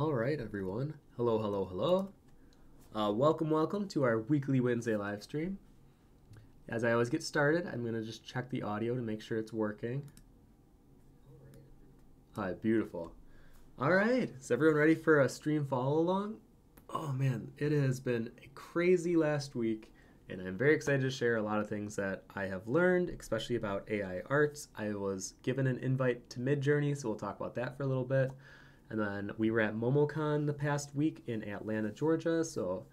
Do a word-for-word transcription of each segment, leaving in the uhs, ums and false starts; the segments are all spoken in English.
All right, everyone. Hello, hello, hello. Uh, welcome, welcome to our weekly Wednesday live stream. As I always get started, I'm going to just check the audio to make sure it's working. All right, beautiful. All right, is everyone ready for a stream follow along? Oh man, it has been a crazy last week, and I'm very excited to share a lot of things that I have learned, especially about A I arts. I was given an invite to Midjourney, so we'll talk about that for a little bit. And then we were at MomoCon the past week in Atlanta, Georgia, so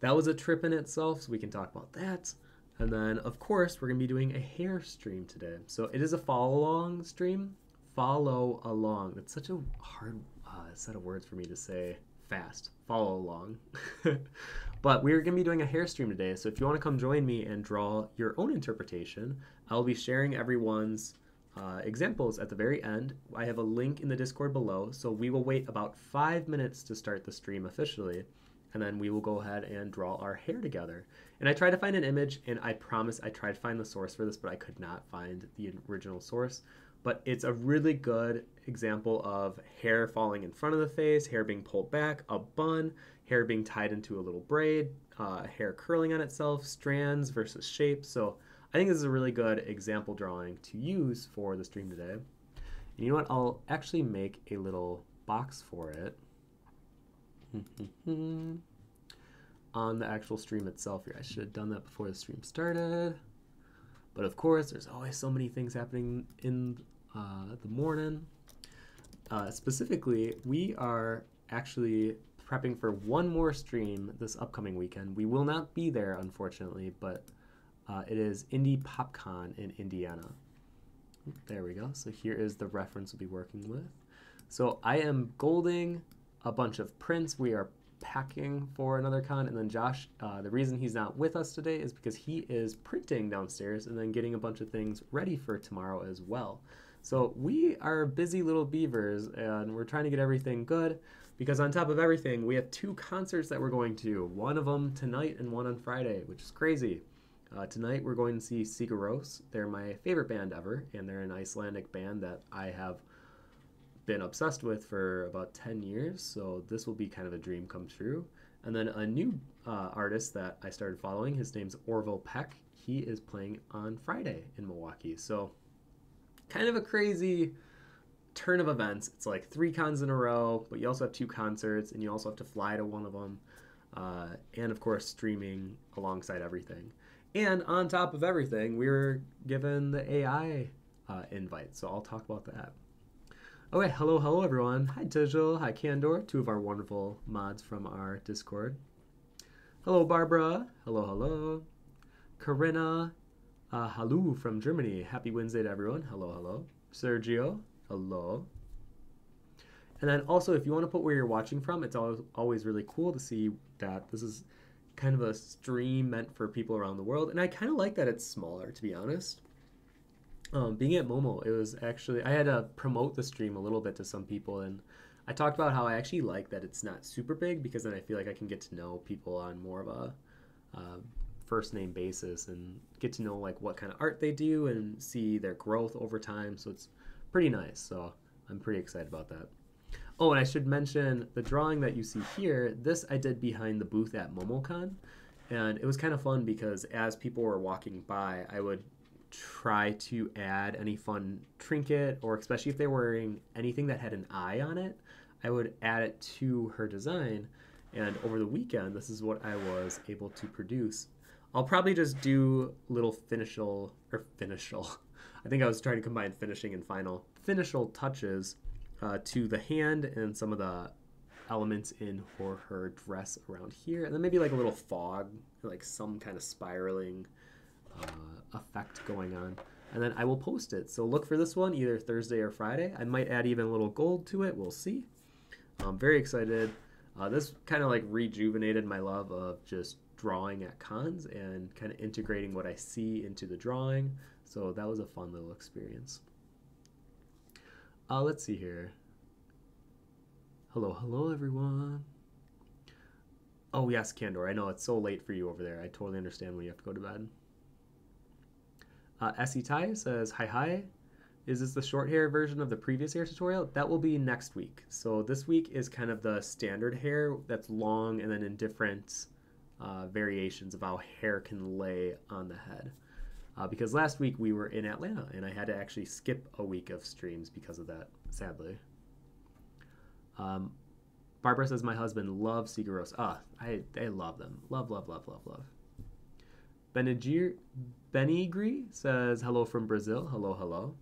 that was a trip in itself, so we can talk about that. And then, of course, we're going to be doing a hair stream today. So it is a follow-along stream. Follow-along. That's such a hard uh, set of words for me to say fast. Follow-along. But we're going to be doing a hair stream today, so if you want to come join me and draw your own interpretation, I'll be sharing everyone's Uh, examples at the very end. I have a link in the Discord below, so we will wait about five minutes to start the stream officially, and then we will go ahead and draw our hair together. And I tried to find an image, and I promise I tried to find the source for this, but I could not find the original source. But it's a really good example of hair falling in front of the face, hair being pulled back, a bun, hair being tied into a little braid, uh, hair curling on itself, strands versus shapes. So I think this is a really good example drawing to use for the stream today. And you know what? I'll actually make a little box for it on the actual stream itself here. I should have done that before the stream started. But of course, there's always so many things happening in uh, the morning. Uh, specifically, we are actually prepping for one more stream this upcoming weekend. We will not be there, unfortunately, but Uh, it is Indie Pop Con in Indiana. There we go. So here is the reference we'll be working with. So I am golding a bunch of prints. We are packing for another con. And then Josh, uh, the reason he's not with us today is because he is printing downstairs and then getting a bunch of things ready for tomorrow as well. So we are busy little beavers, and we're trying to get everything good. Because on top of everything, we have two concerts that we're going to. One of them tonight and one on Friday, which is crazy. Uh, tonight we're going to see Sigur Rós. They're my favorite band ever, and they're an Icelandic band that I have been obsessed with for about ten years, so this will be kind of a dream come true. And then a new uh, artist that I started following, his name's Orville Peck. He is playing on Friday in Milwaukee, so kind of a crazy turn of events. It's like three cons in a row, but you also have two concerts, and you also have to fly to one of them, uh, and of course streaming alongside everything. And on top of everything, we were given the A I uh, invite, so I'll talk about that. Okay, hello, hello, everyone. Hi, Tijal. Hi, Candor, two of our wonderful mods from our Discord. Hello, Barbara. Hello, hello. Corinna uh, Halu from Germany. Happy Wednesday to everyone. Hello, hello. Sergio, hello. And then also, if you want to put where you're watching from, it's always, always really cool to see that this is kind of a stream meant for people around the world, and I kind of like that it's smaller, to be honest. Um, being at Momo, it was actually, I had to promote the stream a little bit to some people, and I talked about how I actually like that it's not super big, because then I feel like I can get to know people on more of a uh, first name basis and get to know like what kind of art they do and see their growth over time, so it's pretty nice. So I'm pretty excited about that. Oh, and I should mention the drawing that you see here, this I did behind the booth at MomoCon, and it was kind of fun because as people were walking by, I would try to add any fun trinket, or especially if they were wearing anything that had an eye on it, I would add it to her design. And over the weekend, this is what I was able to produce. I'll probably just do little finishal, or finishal, I think I was trying to combine finishing and final, finishal touches Uh, to the hand and some of the elements in her, her dress around here, and then maybe like a little fog, like some kind of spiraling uh, effect going on, and then I will post it. So look for this one either Thursday or Friday. I might add even a little gold to it, we'll see. I'm very excited. Uh, this kind of like rejuvenated my love of just drawing at cons and kind of integrating what I see into the drawing, so that was a fun little experience. Uh, let's see here. Hello, hello, everyone. Oh, yes, Candor. I know it's so late for you over there. I totally understand when you have to go to bed. Uh, Essie Tai says, hi, hi. Is this the short hair version of the previous hair tutorial? That will be next week. So this week is kind of the standard hair that's long and then in different uh, variations of how hair can lay on the head. Uh, because last week we were in Atlanta and I had to actually skip a week of streams because of that, sadly. Um, Barbara says, my husband loves Sigur Rós. Ah, I, I love them. Love, love, love, love, love. Benigir, Benigri says, hello from Brazil. Hello, hello.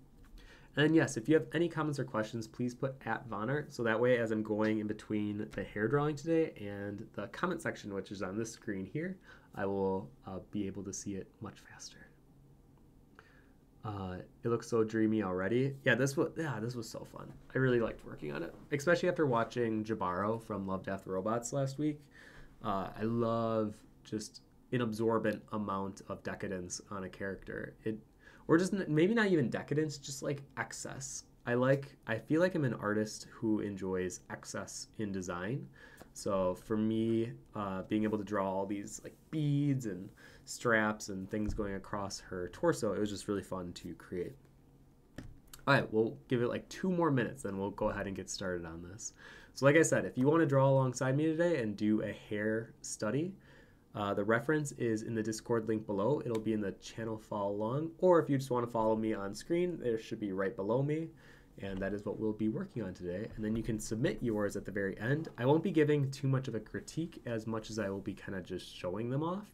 And yes, if you have any comments or questions, please put at Von Art. So that way, as I'm going in between the hair drawing today and the comment section, which is on this screen here, I will uh, be able to see it much faster. Uh, it looks so dreamy already. Yeah, this was yeah, this was so fun. I really liked working on it, especially after watching Jabaro from Love, Death, Robots last week. Uh, I love just an absorbent amount of decadence on a character. It or just maybe not even decadence, just like excess. I like. I feel like I'm an artist who enjoys excess in design. So for me, uh, being able to draw all these like beads and straps and things going across her torso, it was just really fun to create. All right, we'll give it like two more minutes, then we'll go ahead and get started on this. So like I said, if you want to draw alongside me today and do a hair study, uh, the reference is in the Discord link below. It'll be in the channel follow along, or if you just want to follow me on screen, there should be right below me. And that is what we'll be working on today. And then you can submit yours at the very end. I won't be giving too much of a critique as much as I will be kind of just showing them off.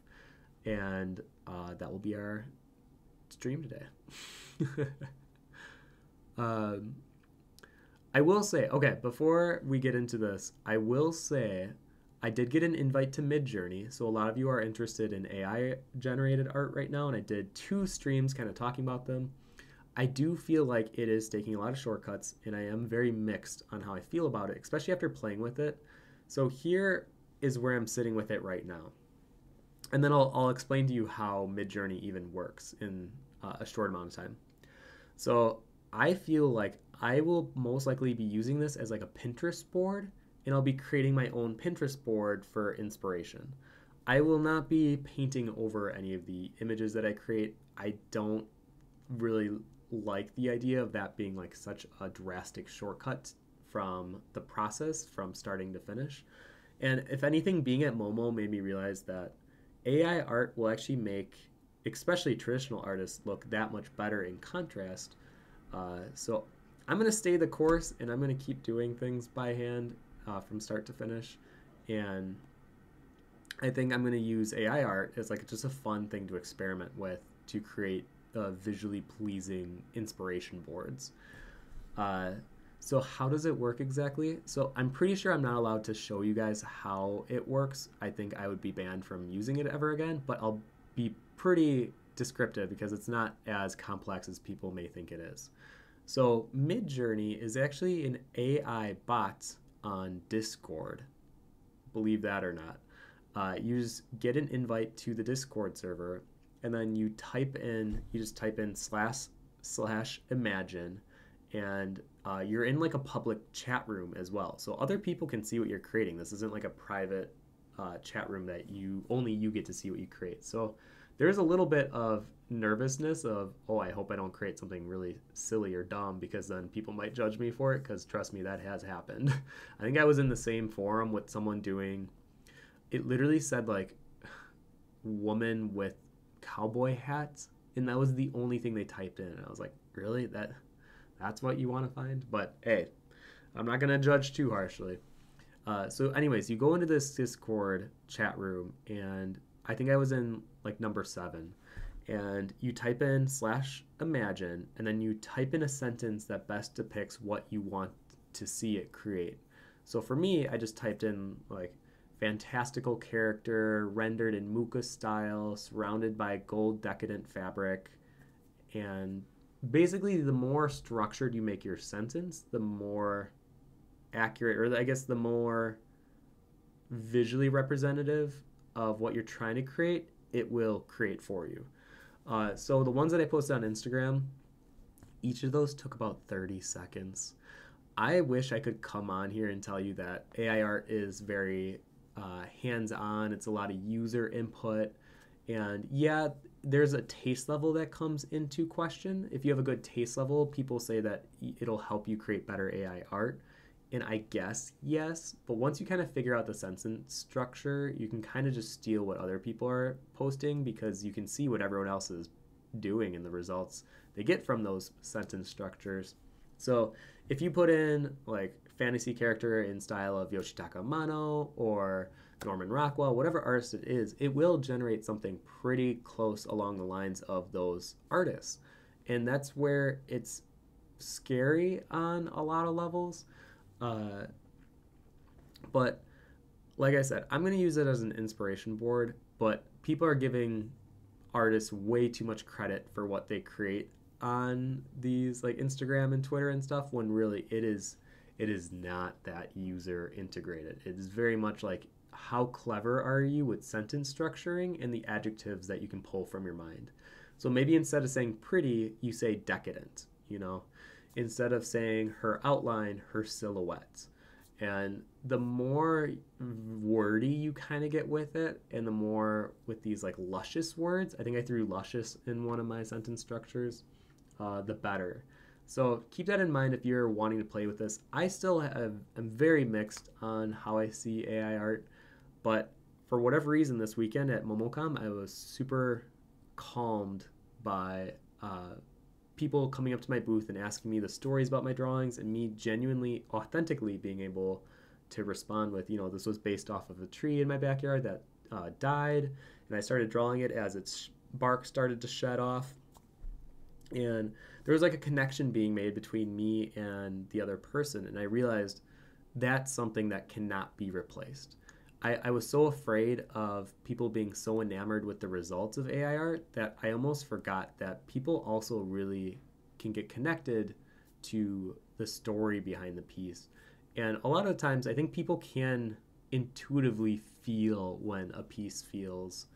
And uh, that will be our stream today. um, I will say, okay, before we get into this, I will say I did get an invite to Midjourney. So a lot of you are interested in A I-generated art right now. And I did two streams kind of talking about them. I do feel like it is taking a lot of shortcuts, and I am very mixed on how I feel about it, especially after playing with it. So here is where I'm sitting with it right now. And then I'll, I'll explain to you how Midjourney even works in uh, a short amount of time. So I feel like I will most likely be using this as like a Pinterest board, and I'll be creating my own Pinterest board for inspiration. I will not be painting over any of the images that I create. I don't really like the idea of that being like such a drastic shortcut from the process from starting to finish. And if anything, being at Momo made me realize that A I art will actually make especially traditional artists look that much better in contrast. Uh, so I'm going to stay the course, and I'm going to keep doing things by hand uh, from start to finish. And I think I'm going to use A I art as like just a fun thing to experiment with to create Uh, visually pleasing inspiration boards. Uh, so how does it work exactly? So I'm pretty sure I'm not allowed to show you guys how it works. I think I would be banned from using it ever again, but I'll be pretty descriptive because it's not as complex as people may think it is. So Midjourney is actually an A I bot on Discord. Believe that or not. Uh, you just get an invite to the Discord server, and then you type in, you just type in slash slash imagine, and uh, you're in like a public chat room as well. So other people can see what you're creating. This isn't like a private uh, chat room that you only you get to see what you create. So there's a little bit of nervousness of, oh, I hope I don't create something really silly or dumb because then people might judge me for it, because trust me, that has happened. I think I was in the same forum with someone doing, it literally said like woman with cowboy hats, and that was the only thing they typed in, and I was like, really, that that's what you want to find? But hey, I'm not gonna judge too harshly. Uh, so anyways, you go into this Discord chat room, and I think I was in like number seven, and you type in slash imagine, and then you type in a sentence that best depicts what you want to see it create. So for me, I just typed in like fantastical character rendered in Muka style, surrounded by gold decadent fabric. And basically, the more structured you make your sentence, the more accurate, or I guess the more visually representative of what you're trying to create, it will create for you. Uh, so the ones that I posted on Instagram, each of those took about thirty seconds. I wish I could come on here and tell you that A I art is very Uh, hands-on. It's a lot of user input, and yeah, there's a taste level that comes into question. If you have a good taste level, people say that it'll help you create better A I art. And I guess, yes, but once you kind of figure out the sentence structure, you can kind of just steal what other people are posting, because you can see what everyone else is doing and the results they get from those sentence structures. So if you put in like fantasy character in style of Yoshitaka Amano or Norman Rockwell, whatever artist it is, it will generate something pretty close along the lines of those artists. And that's where it's scary on a lot of levels. Uh, but like I said, I'm going to use it as an inspiration board, but people are giving artists way too much credit for what they create on these like Instagram and Twitter and stuff, when really it is, it is not that user integrated. It is very much like, how clever are you with sentence structuring and the adjectives that you can pull from your mind? So maybe instead of saying pretty, you say decadent, you know, instead of saying her outline, her silhouette. And the more wordy you kind of get with it, and the more with these like luscious words, I think I threw luscious in one of my sentence structures, uh, the better. So keep that in mind if you're wanting to play with this. I still have, I'm very mixed on how I see A I art, but for whatever reason this weekend at MomoCon, I was super calmed by uh, people coming up to my booth and asking me the stories about my drawings, and me genuinely, authentically being able to respond with, you know, this was based off of a tree in my backyard that uh, died, and I started drawing it as its bark started to shed off. And there was like a connection being made between me and the other person, and I realized that's something that cannot be replaced. I, I was so afraid of people being so enamored with the results of A I art that I almost forgot that people also really can get connected to the story behind the piece. And a lot of times I think people can intuitively feel when a piece feels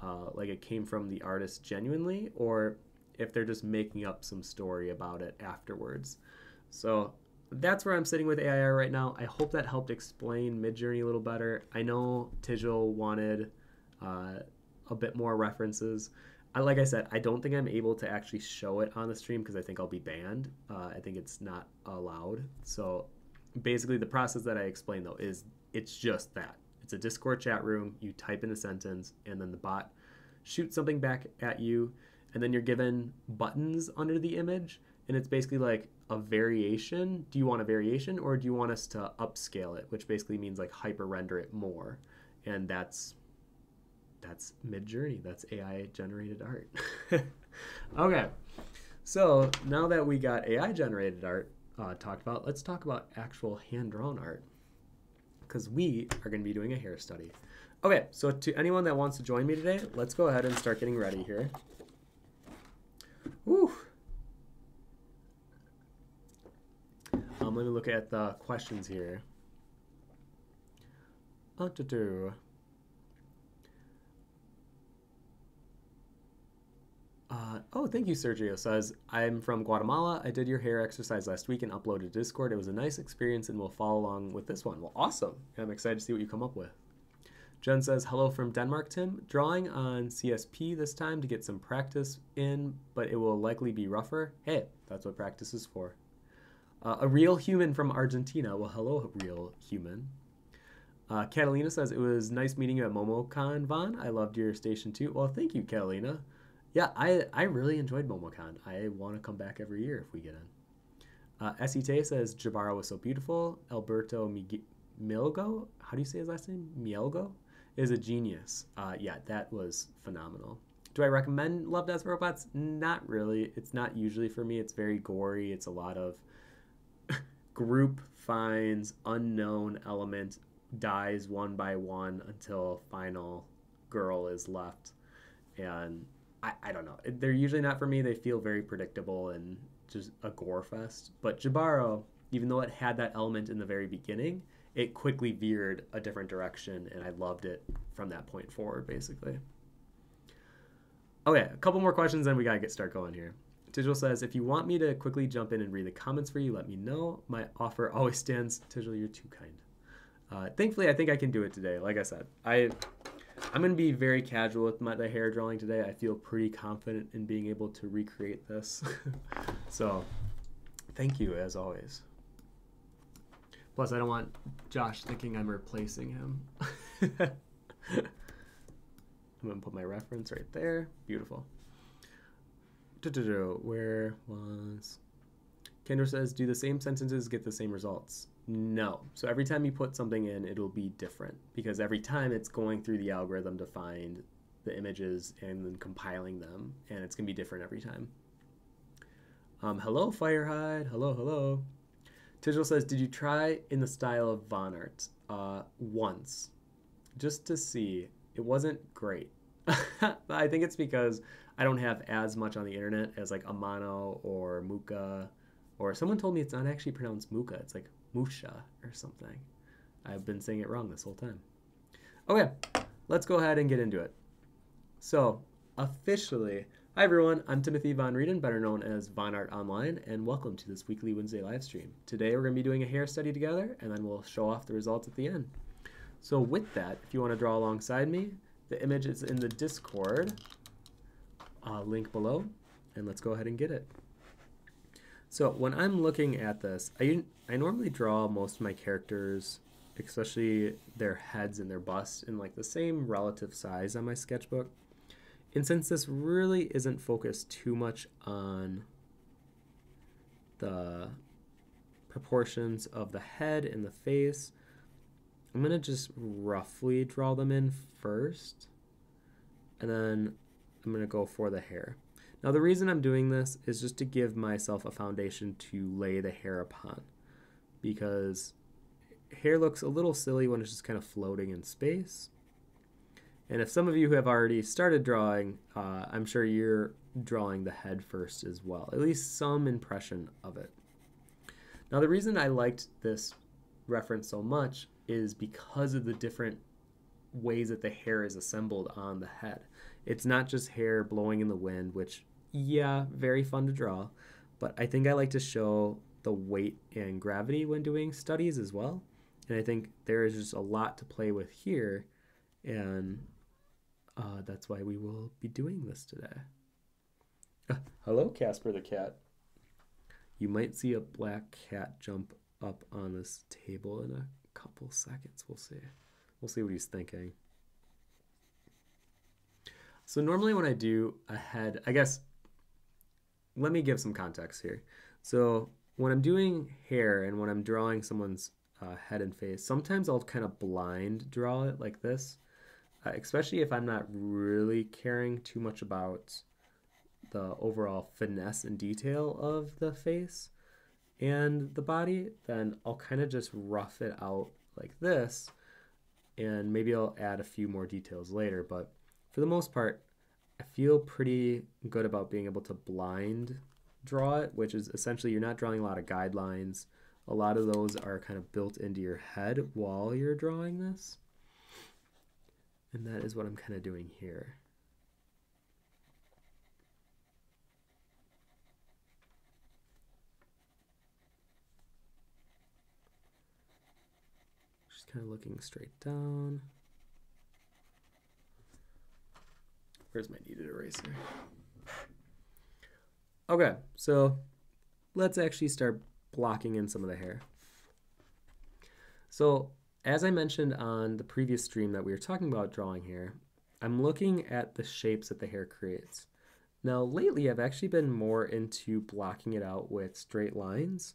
uh, like it came from the artist genuinely, or if they're just making up some story about it afterwards. So that's where I'm sitting with A I art right now. I hope that helped explain Midjourney a little better. I know Tijal wanted uh, a bit more references. I, like I said, I don't think I'm able to actually show it on the stream because I think I'll be banned. Uh, I think it's not allowed. So basically the process that I explained though is it's just that. It's a Discord chat room. You type in a sentence and then the bot shoots something back at you, and then you're given buttons under the image, and it's basically like a variation. Do you want a variation, or do you want us to upscale it, which basically means like hyper render it more? And that's that's Midjourney. That's A I generated art. Okay, so now that we got A I generated art uh, talked about, let's talk about actual hand drawn art, because we are going to be doing a hair study. Okay, so to anyone that wants to join me today, let's go ahead and start getting ready here. Whew. I'm going to look at the questions here. Uh, doo -doo. Uh, oh, thank you, Sergio says, I'm from Guatemala. I did your hair exercise last week and uploaded to Discord. It was a nice experience and we'll follow along with this one. Well, awesome. I'm excited to see what you come up with. Jen says, hello from Denmark, Tim. Drawing on C S P this time to get some practice in, but it will likely be rougher. Hey, that's what practice is for. Uh, a real human from Argentina. Well, hello, real human. Uh, Catalina says, it was nice meeting you at MomoCon, Von. I loved your station too. Well, thank you, Catalina. Yeah, I, I really enjoyed MomoCon. I want to come back every year if we get in. Uh, S E T says, Jabara was so beautiful. Alberto Mig Milgo, how do you say his last name? Mielgo? Is a genius. Uh, yeah, that was phenomenal. Do I recommend Love, Death, Robots? Not really. It's not usually for me. It's very gory. It's a lot of group finds, unknown element dies one by one until final girl is left. And I, I don't know. They're usually not for me. They feel very predictable and just a gore fest. But Jabaro, even though it had that element in the very beginning, it quickly veered a different direction, and I loved it from that point forward, basically. Okay, a couple more questions, then we gotta get start going here. Tijal says, if you want me to quickly jump in and read the comments for you, let me know. My offer always stands. Tijal, you're too kind. Uh, thankfully, I think I can do it today. Like I said, I I'm going to be very casual with my the hair drawing today. I feel pretty confident in being able to recreate this. So thank you as always. Plus, I don't want Josh thinking I'm replacing him. I'm going to put my reference right there. Beautiful. Du-du-du. Where was... Kendra says, do the same sentences get the same results? No. So every time you put something in, it'll be different. Because every time it's going through the algorithm to find the images and then compiling them. And it's going to be different every time. Um, hello, Firehide. Hello, hello. Tijal says, did you try in the style of Von Art? Uh, once. Just to see. It wasn't great. I think it's because I don't have as much on the internet as like Amano or Muka. Or someone told me it's not actually pronounced Muka. It's like Musha or something. I've been saying it wrong this whole time. Okay, let's go ahead and get into it. So, officially... Hi everyone, I'm Timothy Von Rueden, better known as Von Art Online, and welcome to this weekly Wednesday live stream. Today we're going to be doing a hair study together, and then we'll show off the results at the end. So with that, if you want to draw alongside me, the image is in the Discord uh, link below, and let's go ahead and get it. So when I'm looking at this, I, I normally draw most of my characters, especially their heads and their busts, in like the same relative size on my sketchbook. And since this really isn't focused too much on the proportions of the head and the face, I'm going to just roughly draw them in first, and then I'm going to go for the hair. Now the reason I'm doing this is just to give myself a foundation to lay the hair upon, because hair looks a little silly when it's just kind of floating in space. And if some of you have already started drawing, uh, I'm sure you're drawing the head first as well, at least some impression of it. Now the reason I liked this reference so much is because of the different ways that the hair is assembled on the head. It's not just hair blowing in the wind, which, yeah, very fun to draw, but I think I like to show the weight and gravity when doing studies as well. And I think there is just a lot to play with here, and Uh, that's why we will be doing this today. Uh, hello, Casper the cat. You might see a black cat jump up on this table in a couple seconds. We'll see. We'll see what he's thinking. So normally when I do a head, I guess, let me give some context here. So when I'm doing hair and when I'm drawing someone's uh, head and face, sometimes I'll kind of blind draw it like this. Uh, especially if I'm not really caring too much about the overall finesse and detail of the face and the body, then I'll kind of just rough it out like this, and maybe I'll add a few more details later. But for the most part, I feel pretty good about being able to blind draw it, which is essentially you're not drawing a lot of guidelines. A lot of those are kind of built into your head while you're drawing this. And that is what I'm kind of doing here. Just kind of looking straight down. Where's my kneaded eraser? Okay, so let's actually start blocking in some of the hair. So as I mentioned on the previous stream that we were talking about drawing hair, I'm looking at the shapes that the hair creates. Now lately I've actually been more into blocking it out with straight lines.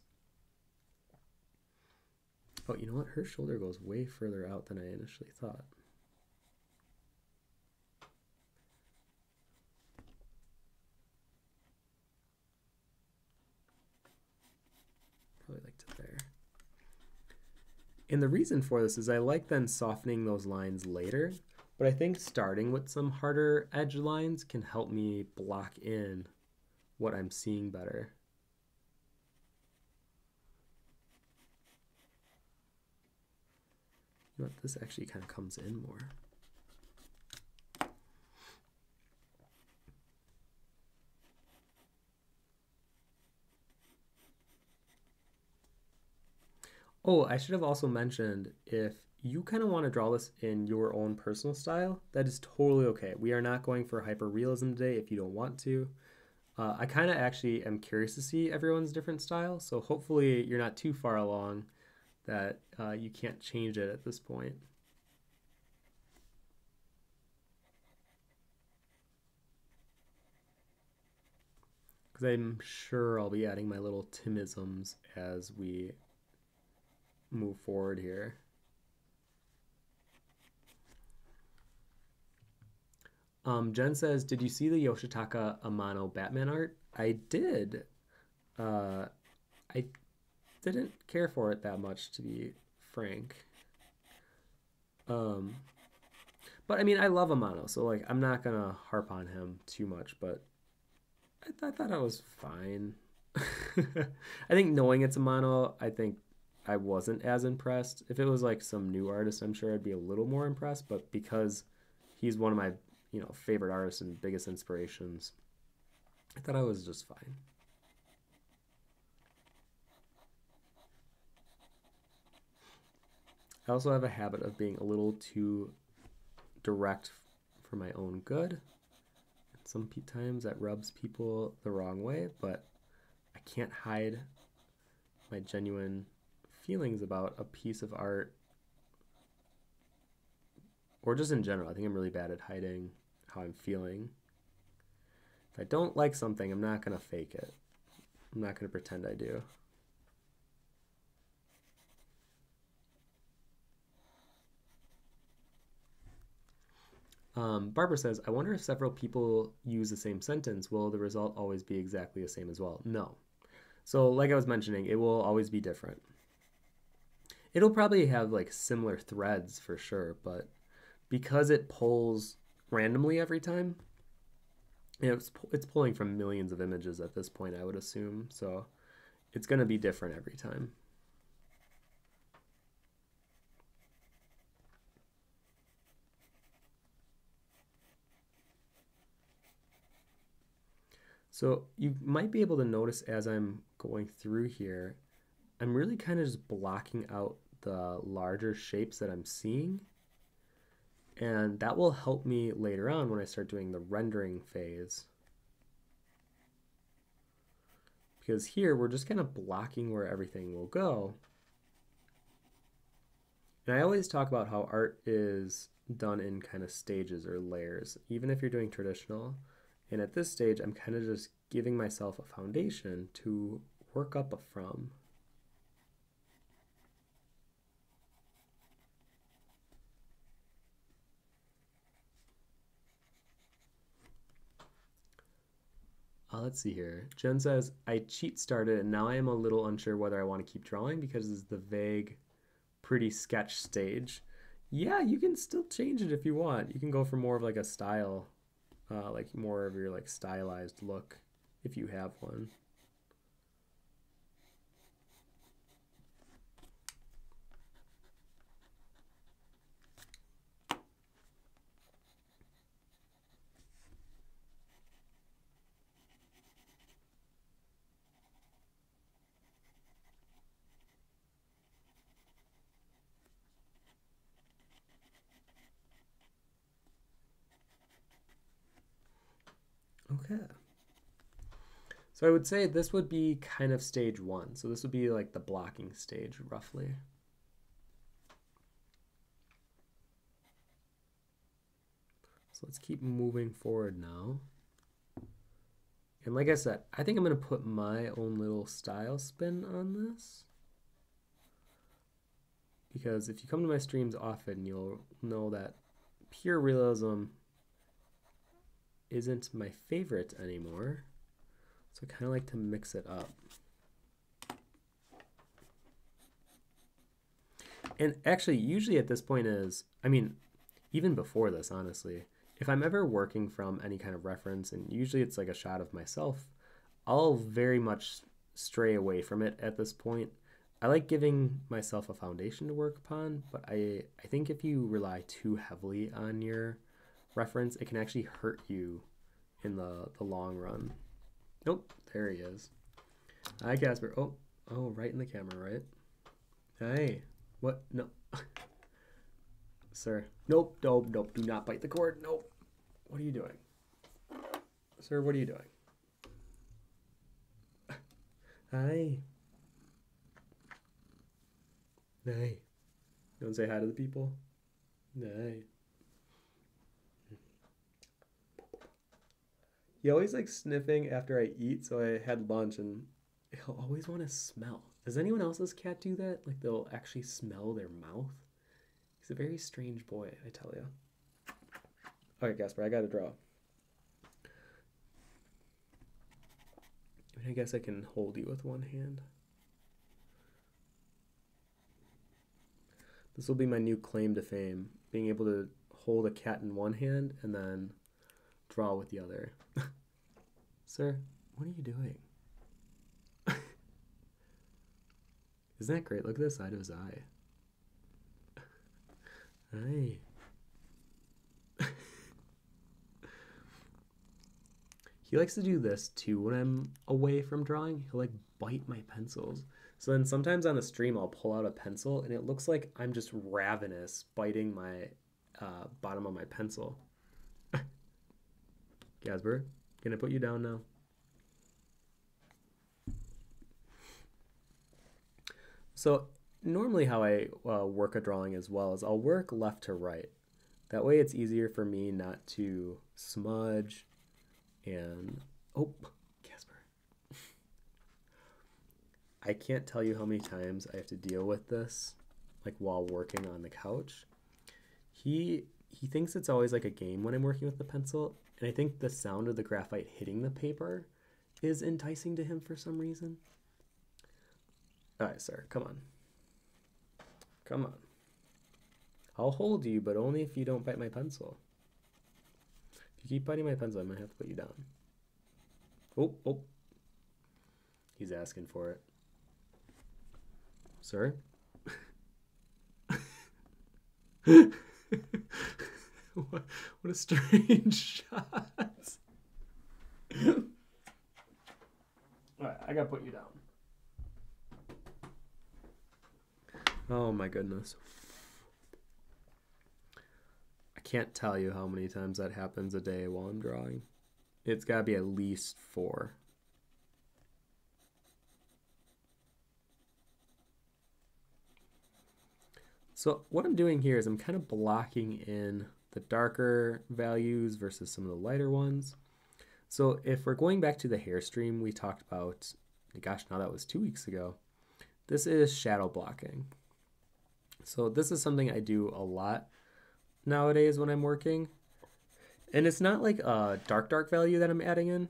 Oh, you know what? Her shoulder goes way further out than I initially thought. Probably like to there. And the reason for this is I like then softening those lines later, but I think starting with some harder edge lines can help me block in what I'm seeing better. You know what, this actually kind of comes in more. Oh, I should have also mentioned, if you kind of want to draw this in your own personal style, that is totally okay. We are not going for hyper realism today if you don't want to. Uh, I kind of actually am curious to see everyone's different style, so hopefully you're not too far along that uh, you can't change it at this point. Because I'm sure I'll be adding my little Timisms as we move forward here. Um, Jen says, did you see the Yoshitaka Amano Batman art? I did. Uh, I didn't care for it that much, to be frank. Um, but, I mean, I love Amano, so, like, I'm not going to harp on him too much, but I, th I thought I was fine. I think knowing it's Amano, I think I wasn't as impressed. If it was, like, some new artist, I'm sure I'd be a little more impressed, but because he's one of my you know, favorite artists and biggest inspirations, I thought I was just fine. I also have a habit of being a little too direct for my own good. Sometimes that rubs people the wrong way, but I can't hide my genuine feelings about a piece of art, or just in general. I think I'm really bad at hiding how I'm feeling. If I don't like something, I'm not gonna fake it. I'm not gonna pretend I do. Um, Barbara says, I wonder if several people use the same sentence. Will the result always be exactly the same as well? No. So like I was mentioning, it will always be different. It'll probably have like similar threads for sure, but because it pulls randomly every time, you know, it's, it's pulling from millions of images at this point, I would assume. So it's going to be different every time. So you might be able to notice as I'm going through here, I'm really kind of just blocking out the larger shapes that I'm seeing. And that will help me later on when I start doing the rendering phase. Because here we're just kind of blocking where everything will go. And I always talk about how art is done in kind of stages or layers, even if you're doing traditional. And at this stage, I'm kind of just giving myself a foundation to work up from. Uh, let's see here. Jen says, I cheat started and now I am a little unsure whether I want to keep drawing because it's the vague, pretty sketch stage. Yeah, you can still change it if you want. You can go for more of like a style. Uh, like more of your like stylized look if you have one. Okay. So I would say this would be kind of stage one. So this would be like the blocking stage, roughly. So let's keep moving forward now. And like I said, I think I'm going to put my own little style spin on this. Because if you come to my streams often, you'll know that pure realism isn't my favorite anymore, so I kind of like to mix it up. And actually, usually at this point is, I mean, even before this, honestly, if I'm ever working from any kind of reference, and usually it's like a shot of myself, I'll very much stray away from it at this point. I like giving myself a foundation to work upon, but I, I think if you rely too heavily on your reference, it can actually hurt you in the, the long run. Nope, there he is. Hi, Casper. Oh, oh, right in the camera, right? Hey, what? No. Sir, nope, nope, nope. Do not bite the cord. Nope. What are you doing? Sir, what are you doing? Hi. Nay. Don't say hi to the people. Nay. He always likes sniffing after I eat, so I had lunch and he'll always want to smell. Does anyone else's cat do that? Like they'll actually smell their mouth? He's a very strange boy, I tell you. Alright, Gaspar, I gotta draw. I mean, I guess I can hold you with one hand. This will be my new claim to fame, being able to hold a cat in one hand and then draw with the other. Sir, what are you doing? Isn't that great? Look at the side of his eye. Hey. He likes to do this too when I'm away from drawing. He'll like bite my pencils. So then sometimes on the stream I'll pull out a pencil and it looks like I'm just ravenous biting my uh, bottom of my pencil. Gasper, can I put you down now? So normally how I uh, work a drawing as well is I'll work left to right. That way it's easier for me not to smudge and... Oh, Casper. I can't tell you how many times I have to deal with this, like while working on the couch. He, he thinks it's always like a game when I'm working with the pencil. And I think the sound of the graphite hitting the paper is enticing to him for some reason. All right, sir, come on. Come on. I'll hold you, but only if you don't bite my pencil. If you keep biting my pencil, I'm going to have to put you down. Oh, oh. He's asking for it. Sir? What, what a strange shot. All right, I got to put you down. Oh my goodness. I can't tell you how many times that happens a day while I'm drawing. It's got to be at least four. So what I'm doing here is I'm kind of blocking in the darker values versus some of the lighter ones. So if we're going back to the hair stream we talked about, gosh, now that was two weeks ago, this is shadow blocking. So this is something I do a lot nowadays when I'm working. And it's not like a dark, dark value that I'm adding in.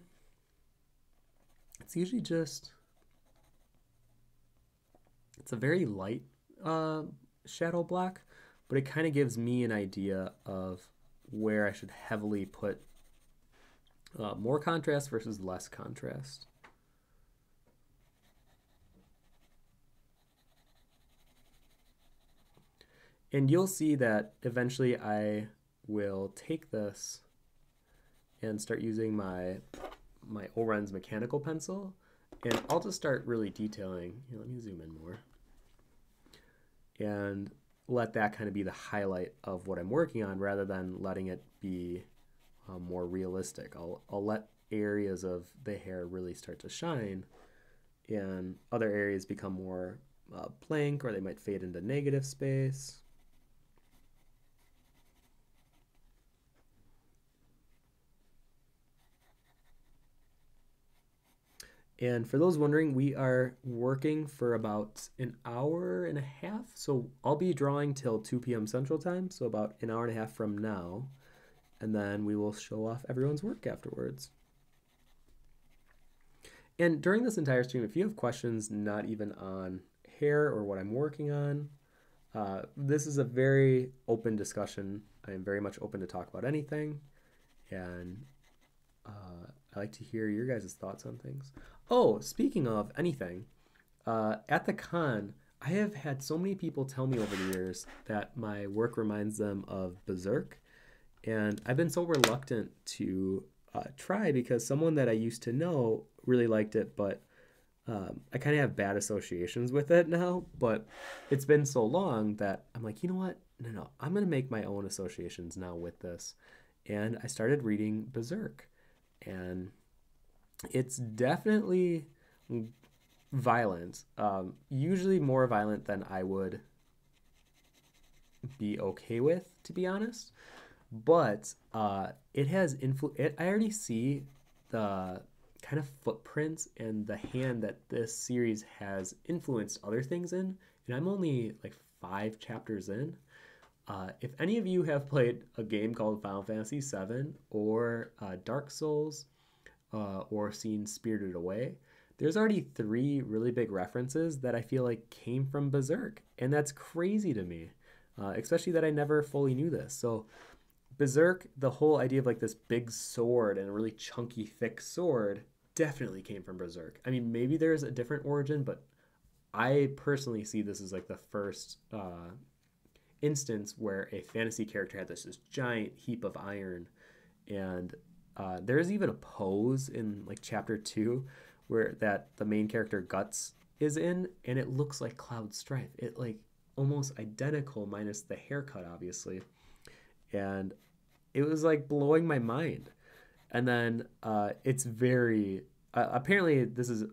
It's usually just, it's a very light uh, shadow block, but it kind of gives me an idea of where I should heavily put uh, more contrast versus less contrast. And you'll see that eventually I will take this and start using my my Orenz mechanical pencil, and I'll just start really detailing. Here, let me zoom in more. And let that kind of be the highlight of what I'm working on rather than letting it be uh, more realistic. I'll, I'll let areas of the hair really start to shine and other areas become more uh, blank, or they might fade into negative space. And for those wondering, we are working for about an hour and a half. So I'll be drawing till two P M Central Time, so about an hour and a half from now. And then we will show off everyone's work afterwards. And during this entire stream, if you have questions not even on hair or what I'm working on, uh, this is a very open discussion. I am very much open to talk about anything. And uh, I like to hear your guys' thoughts on things. Oh, speaking of anything, uh, at the con, I have had so many people tell me over the years that my work reminds them of Berserk. And I've been so reluctant to uh, try because someone that I used to know really liked it, but Um, I kind of have bad associations with it now, but it's been so long that I'm like, you know what? No, no, I'm going to make my own associations now with this. And I started reading Berserk, and it's definitely violent, um, usually more violent than I would be okay with, to be honest. But uh, it has influ- it, I already see the kind of footprints and the hand that this series has influenced other things in, and I'm only like five chapters in. Uh, if any of you have played a game called Final Fantasy seven or uh, Dark Souls uh, or seen Spirited Away, there's already three really big references that I feel like came from Berserk, and that's crazy to me, uh, especially that I never fully knew this. So Berserk, the whole idea of like this big sword and a really chunky, thick sword definitely came from Berserk. I mean, maybe there's a different origin, but I personally see this as like the first uh, instance where a fantasy character had this, this giant heap of iron. And uh, there's even a pose in like chapter two where that the main character Guts is in, and it looks like Cloud Strife. It like almost identical, minus the haircut, obviously. And it was like blowing my mind. And then uh, it's very, uh, apparently this is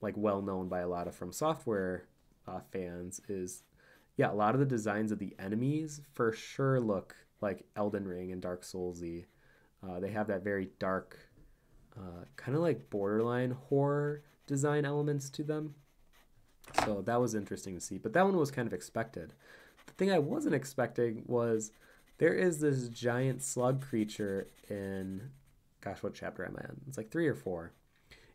like well known by a lot of From Software uh, fans is, yeah, a lot of the designs of the enemies for sure look like Elden Ring and Dark Souls-y. Uh, they have that very dark, uh, kind of like borderline horror design elements to them. So that was interesting to see, but that one was kind of expected. The thing I wasn't expecting was there is this giant slug creature in, gosh, what chapter am I on? It's like three or four.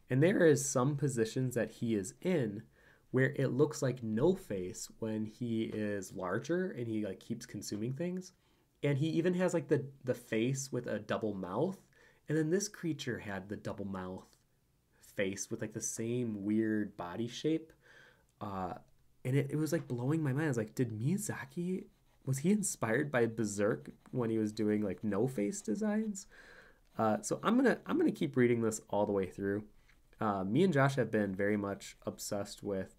And there is some positions that he is in where it looks like No Face when he is larger and he like keeps consuming things. And he even has like the, the face with a double mouth. And then this creature had the double mouth face with like the same weird body shape. Uh, and it, it was like blowing my mind. I was like, did Miyazaki... was he inspired by Berserk when he was doing like No Face designs? Uh, so I'm gonna I'm gonna keep reading this all the way through. Uh, me and Josh have been very much obsessed with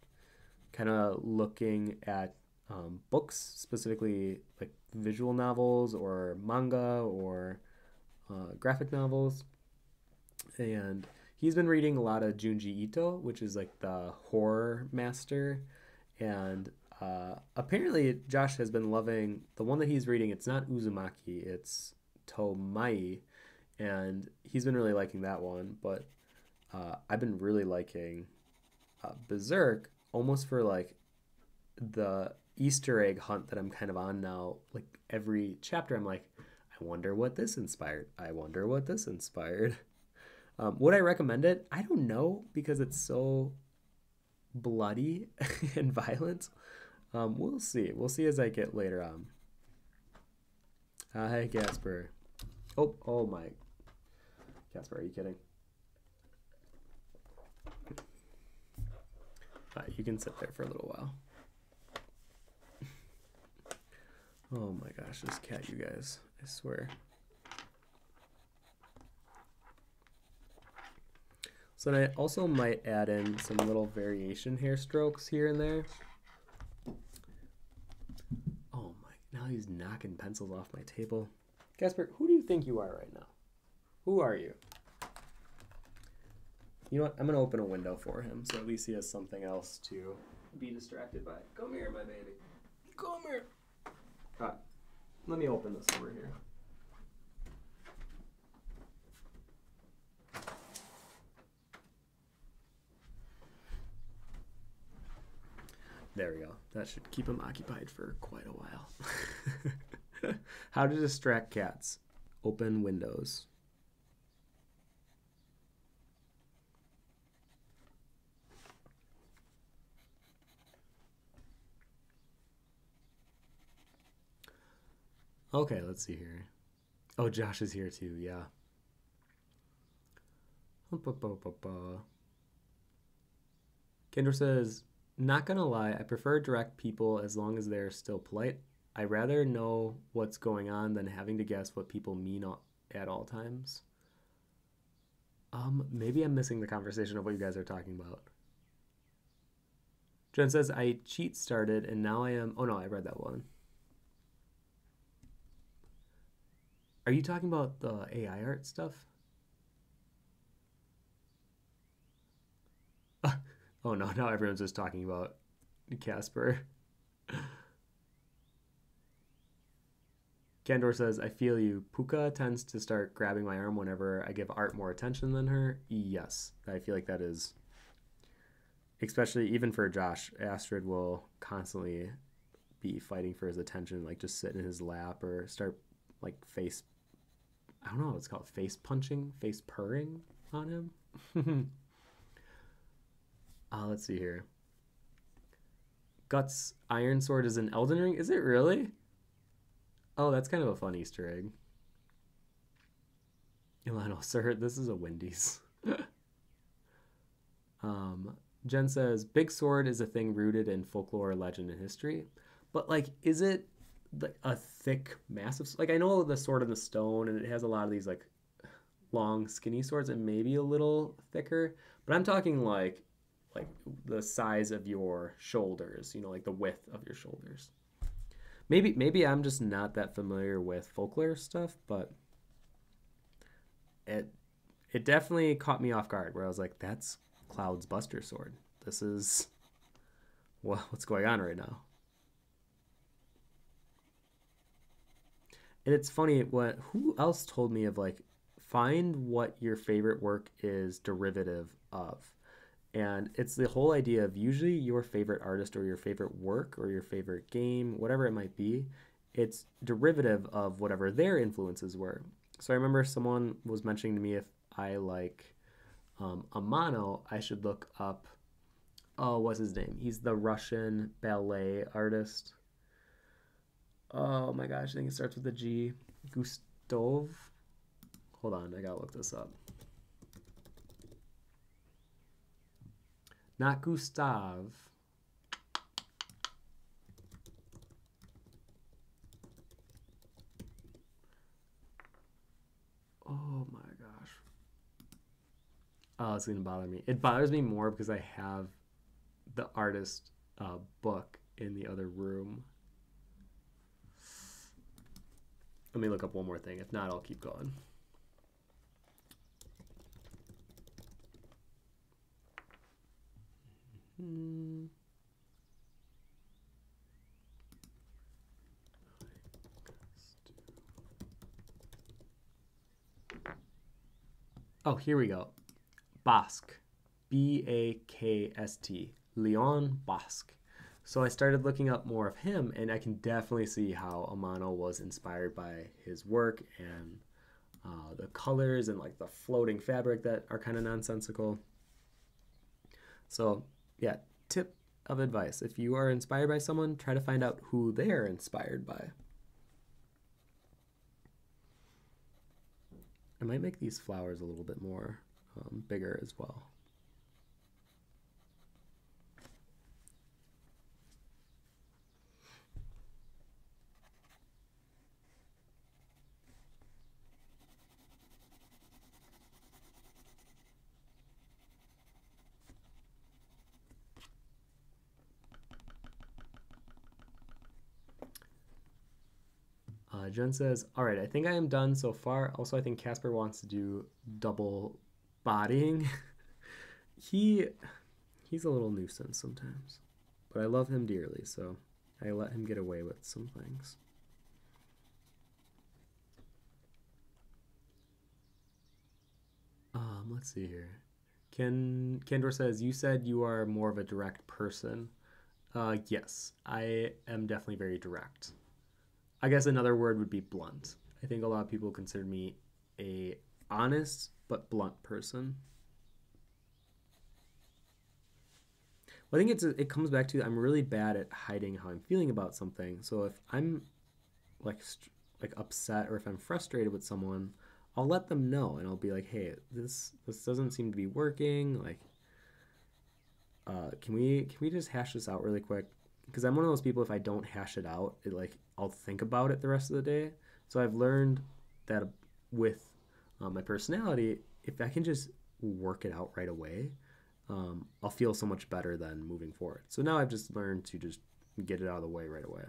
kind of looking at um, books, specifically like visual novels or manga or uh, graphic novels, and he's been reading a lot of Junji Ito, which is like the horror master, and Uh, apparently Josh has been loving the one that he's reading. It's not Uzumaki, it's Tomie, and he's been really liking that one, but uh, I've been really liking uh, Berserk almost for like the Easter egg hunt that I'm kind of on now. Like every chapter I'm like, I wonder what this inspired. I wonder what this inspired. Um, would I recommend it? I don't know, because it's so bloody and violent. Um, we'll see. We'll see as I get later on. Uh, hey, Casper. Oh, oh my. Casper, are you kidding? All right, you can sit there for a little while. Oh my gosh, this cat, you guys. I swear. So then I also might add in some little variation hair strokes here and there. Now he's knocking pencils off my table. Casper, who do you think you are right now? Who are you? You know what? I'm going to open a window for him so at least he has something else to be distracted by. Come here, my baby. Come here. All right. Let me open this over here. There we go. That should keep him occupied for quite a while. How to distract cats. Open windows. Okay, let's see here. Oh, Josh is here too, yeah. Kendra says... not gonna lie, I prefer direct people as long as they're still polite. I rather know what's going on than having to guess what people mean all, at all times. Um, maybe I'm missing the conversation of what you guys are talking about. Jen says, I cheat started and now I am... Oh, no, I read that one. Are you talking about the A I art stuff? Oh, no, now everyone's just talking about Casper. Kandor says, I feel you. Puka tends to start grabbing my arm whenever I give art more attention than her. Yes, I feel like that is... Especially even for Josh, Astrid will constantly be fighting for his attention, like just sit in his lap or start like face, I don't know what it's called, face punching, face purring on him. uh, let's see here. Guts Iron Sword is in Elden Ring. Is it really? Oh, that's kind of a fun Easter egg. Elano, sir, this is a Wendy's. um... Jen says, big sword is a thing rooted in folklore, legend, and history. But, like, is it like a thick, massive... Like, I know the Sword in the Stone, and it has a lot of these, like, long, skinny swords, and maybe a little thicker. But I'm talking, like, like the size of your shoulders, you know, like the width of your shoulders. Maybe, maybe I'm just not that familiar with folklore stuff, but it, it definitely caught me off guard, where I was like, that's... Cloud's Buster Sword. This is well, what's going on right now. And it's funny what who else told me of like find what your favorite work is derivative of. And it's the whole idea of usually your favorite artist or your favorite work or your favorite game, whatever it might be, it's derivative of whatever their influences were. So I remember someone was mentioning to me if I like Um, Amano, I should look up, oh, what's his name? He's the Russian ballet artist. Oh my gosh, I think it starts with a G. Gustov? Hold on, I gotta look this up. Not Gustav. Oh my. Oh, it's going to bother me. It bothers me more because I have the artist uh, book in the other room. Let me look up one more thing. If not, I'll keep going. Mm-hmm. Oh, here we go. Basque, B A K S T, Leon Basque. So I started looking up more of him, and I can definitely see how Amano was inspired by his work and uh, the colors and like the floating fabric that are kind of nonsensical. So yeah, tip of advice. If you are inspired by someone, try to find out who they're inspired by. I might make these flowers a little bit more Um, bigger as well. Uh, Jen says, all right, I think I am done so far. Also, I think Casper wants to do double bodying. he he's a little nuisance sometimes, but I love him dearly, so I let him get away with some things. Um let's see here. Ken Kendor says, you said you are more of a direct person. Uh yes, I am definitely very direct. I guess another word would be blunt. I think a lot of people consider me a honest but blunt person. Well, I think it's a, it comes back to I'm really bad at hiding how I'm feeling about something. So if I'm like like upset or if I'm frustrated with someone, I'll let them know and I'll be like, hey, this this doesn't seem to be working. Like, uh, can we can we just hash this out really quick? Because I'm one of those people, if I don't hash it out, it like I'll think about it the rest of the day. So I've learned that with Uh, my personality, if I can just work it out right away, um, I'll feel so much better than moving forward. So now I've just learned to just get it out of the way right away.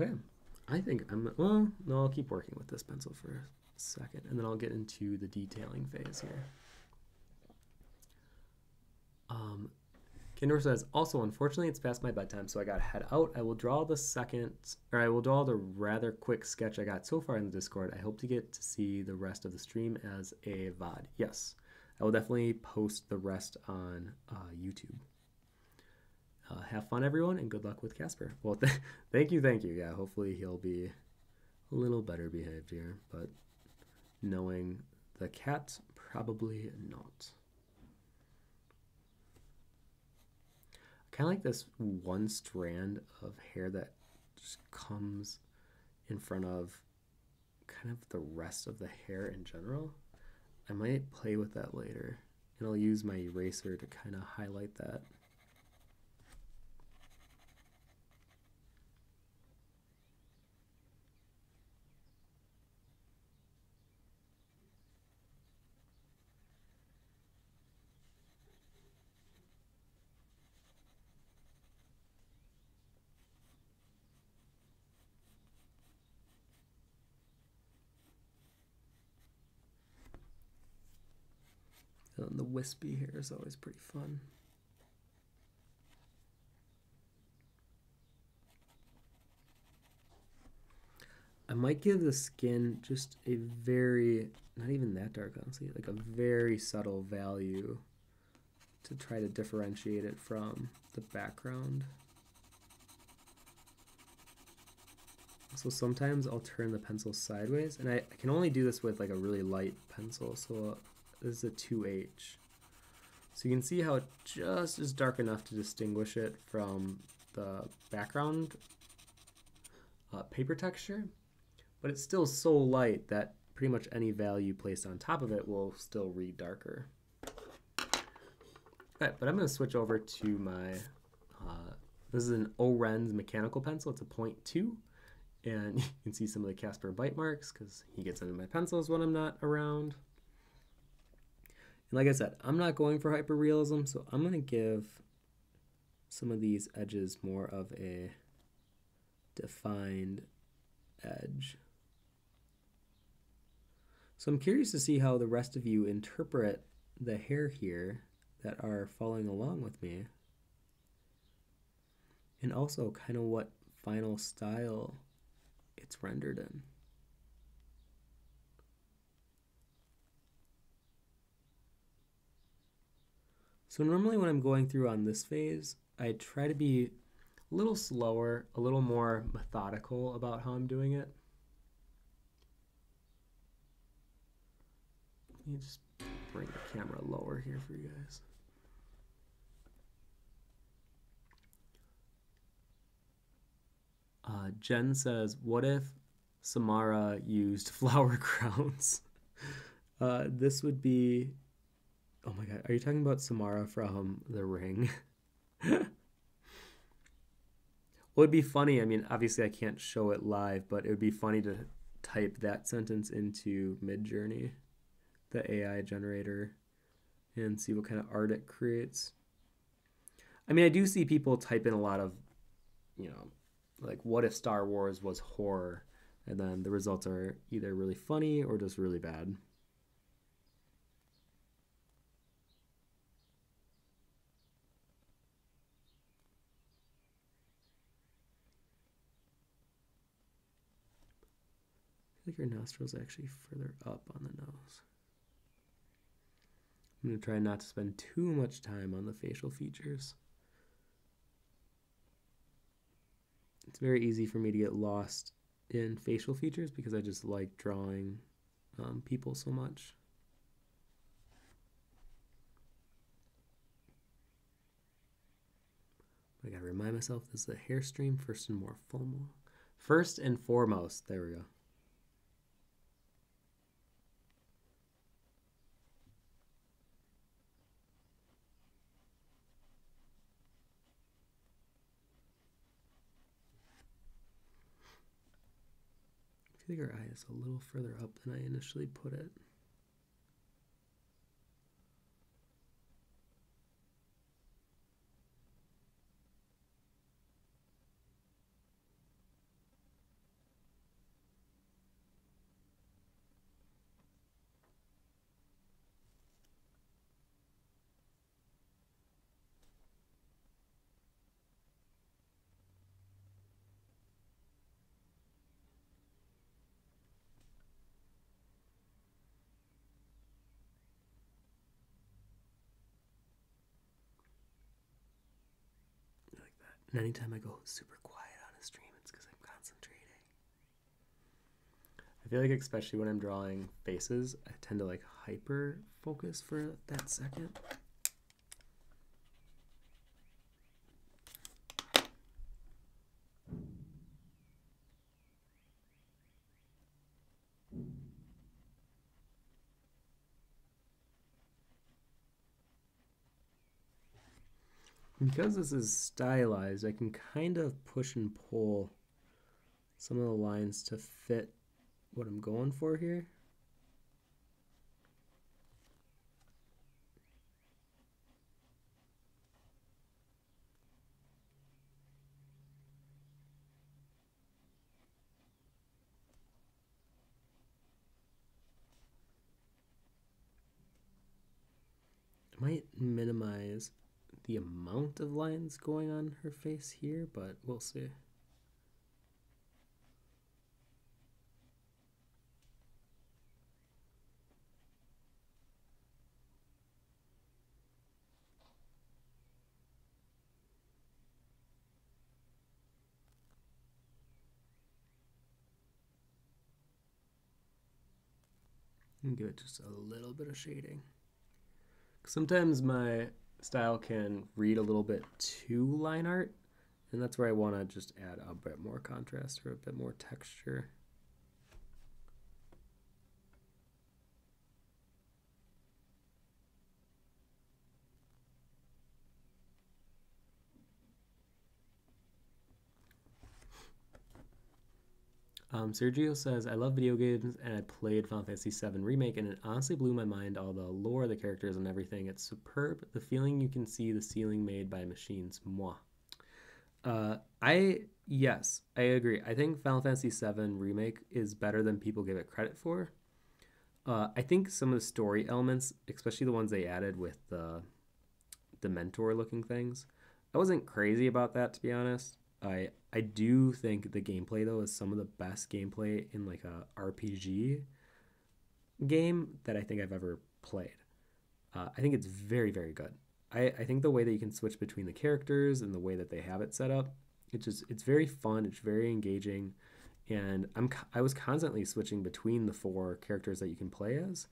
Okay, I think I'm, well, no, I'll keep working with this pencil for a second, and then I'll get into the detailing phase here. Um, Kindor says, also, unfortunately, it's past my bedtime, so I gotta head out. I will draw the second, or I will draw the rather quick sketch I got so far in the Discord. I hope to get to see the rest of the stream as a V O D. Yes, I will definitely post the rest on uh, YouTube. Uh, have fun, everyone, and good luck with Casper. Well, th thank you, thank you. Yeah, hopefully he'll be a little better behaved here, but knowing the cat, probably not. I kind of like this one strand of hair that just comes in front of kind of the rest of the hair in general. I might play with that later, and I'll use my eraser to kind of highlight that. And the wispy hair is always pretty fun. I might give the skin just a very, not even that dark, honestly, like a very subtle value to try to differentiate it from the background. So sometimes I'll turn the pencil sideways, and I, I can only do this with like a really light pencil, so I'll, this is a two H. So you can see how it just is dark enough to distinguish it from the background uh, paper texture, but it's still so light that pretty much any value placed on top of it will still read darker. All right, but I'm gonna switch over to my, uh, this is an Orenz mechanical pencil, it's a point two, and you can see some of the Casper bite marks because he gets into my pencils when I'm not around. And like I said, I'm not going for hyperrealism, so I'm going to give some of these edges more of a defined edge. So I'm curious to see how the rest of you interpret the hair here that are following along with me. And also kind of what final style it's rendered in. So normally when I'm going through on this phase, I try to be a little slower, a little more methodical about how I'm doing it. Let me just bring the camera lower here for you guys. Uh, Jen says, what if Samara used flower crowns? uh, this would be... Oh my god, are you talking about Samara from The Ring? Well, it'd be funny, I mean, obviously I can't show it live, but it would be funny to type that sentence into Midjourney, the A I generator, and see what kind of art it creates. I mean, I do see people type in a lot of, you know, like, what if Star Wars was horror? And then the results are either really funny or just really bad. Your nostrils actually further up on the nose. I'm going to try not to spend too much time on the facial features. It's very easy for me to get lost in facial features because I just like drawing um, people so much. But I gotta remind myself this is a hair stream first and more formal. First and foremost, there we go. figure I is a little further up than I initially put it. And anytime I go super quiet on a stream, it's because I'm concentrating. I feel like especially when I'm drawing faces, I tend to like hyper focus for that second. Because this is stylized, I can kind of push and pull some of the lines to fit what I'm going for here. I might minimize the amount of lines going on her face here, but we'll see. And give it just a little bit of shading. Sometimes my style can read a little bit too line art, and that's where I want to just add a bit more contrast or a bit more texture. Um, Sergio says, I love video games and I played Final Fantasy seven Remake and it honestly blew my mind, all the lore, the characters and everything. It's superb. The feeling you can see the ceiling made by machines. Moi. Uh, I, yes, I agree. I think Final Fantasy seven Remake is better than people give it credit for. Uh, I think some of the story elements, especially the ones they added with the, the mentor looking things, I wasn't crazy about that, to be honest. I I do think the gameplay though is some of the best gameplay in like a R P G game that I think I've ever played. Uh, I think it's very, very good. I, I think the way that you can switch between the characters and the way that they have it set up, it's just it's very fun. It's very engaging, and I'm I was constantly switching between the four characters that you can play as,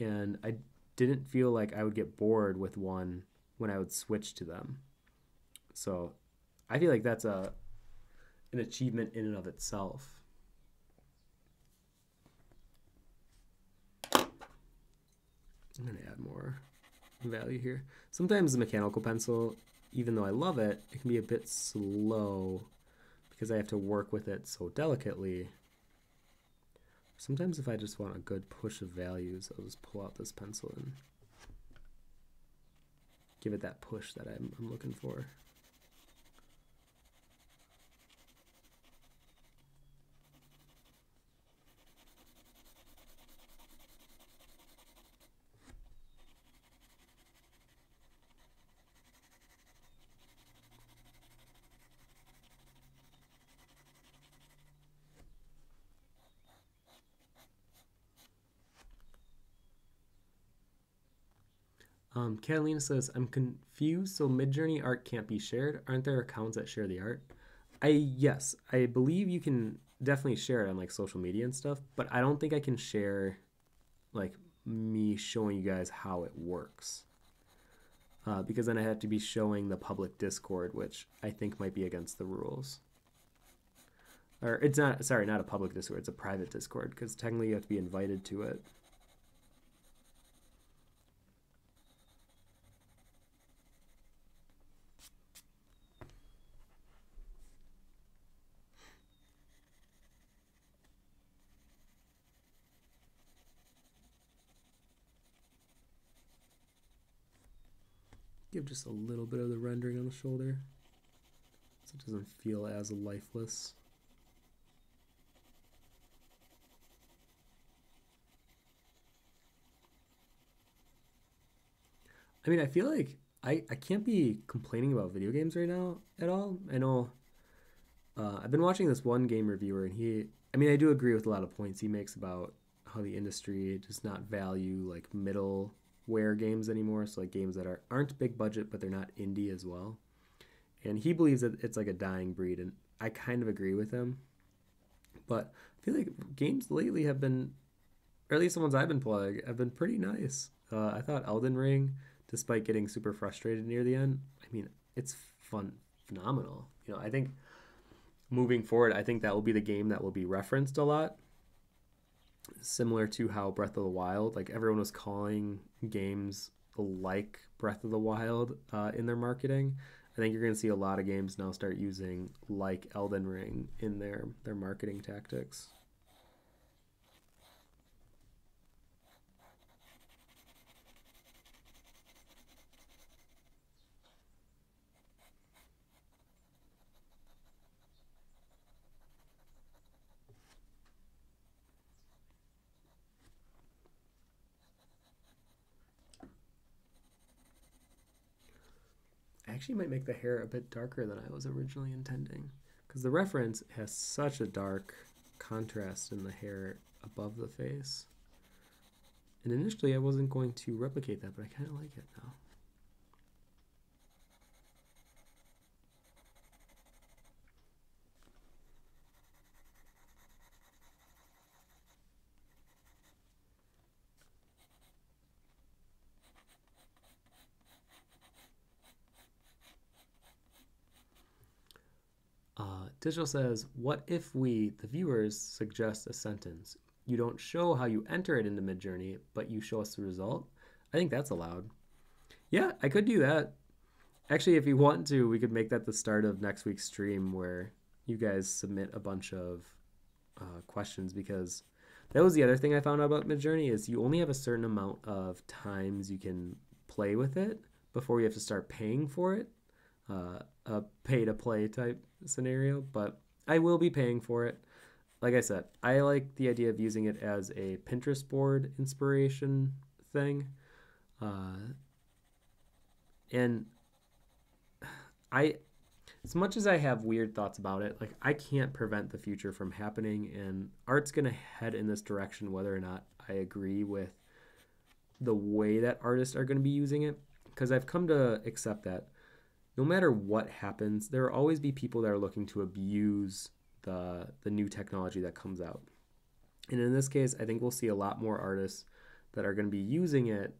and I didn't feel like I would get bored with one when I would switch to them. So I feel like that's a an achievement in and of itself. I'm gonna add more value here. Sometimes the mechanical pencil, even though I love it, it can be a bit slow because I have to work with it so delicately. Sometimes if I just want a good push of values, I'll just pull out this pencil and give it that push that I'm, I'm looking for. Um, Catalina says, I'm confused, so Midjourney art can't be shared. Aren't there accounts that share the art? I, yes, I believe you can definitely share it on like social media and stuff, but I don't think I can share like me showing you guys how it works. Uh, because then I have to be showing the public Discord, which I think might be against the rules. Or it's not, sorry, not a public Discord, it's a private Discord, because technically you have to be invited to it. Give just a little bit of the rendering on the shoulder so it doesn't feel as lifeless. I mean, I feel like I, I can't be complaining about video games right now at all. I know uh, I've been watching this one game reviewer, and he, I mean, I do agree with a lot of points he makes about how the industry does not value like middleware games anymore. So like games that are, aren't big budget, but they're not indie as well. And he believes that it's like a dying breed, and I kind of agree with him. But I feel like games lately have been, or at least the ones I've been playing, have been pretty nice. Uh, I thought Elden Ring, despite getting super frustrated near the end, I mean, it's fun, phenomenal. You know, I think moving forward, I think that will be the game that will be referenced a lot. Similar to how Breath of the Wild, like everyone was calling games like Breath of the Wild uh, in their marketing. I think you're going to see a lot of games now start using like Elden Ring in their, their marketing tactics. Actually might make the hair a bit darker than I was originally intending, because the reference has such a dark contrast in the hair above the face. And initially I wasn't going to replicate that, but I kind of like it now. Digital says, what if we, the viewers, suggest a sentence? You don't show how you enter it into Midjourney, but you show us the result? I think that's allowed. Yeah, I could do that. Actually, if you want to, we could make that the start of next week's stream where you guys submit a bunch of uh, questions, because that was the other thing I found out about Midjourney is you only have a certain amount of times you can play with it before you have to start paying for it. Uh, a pay-to-play type scenario, but I will be paying for it. Like I said, I like the idea of using it as a Pinterest board inspiration thing. Uh, and I, as much as I have weird thoughts about it, like I can't prevent the future from happening, and art's going to head in this direction whether or not I agree with the way that artists are going to be using it, because I've come to accept that no matter what happens, there will always be people that are looking to abuse the, the new technology that comes out. And in this case, I think we'll see a lot more artists that are going to be using it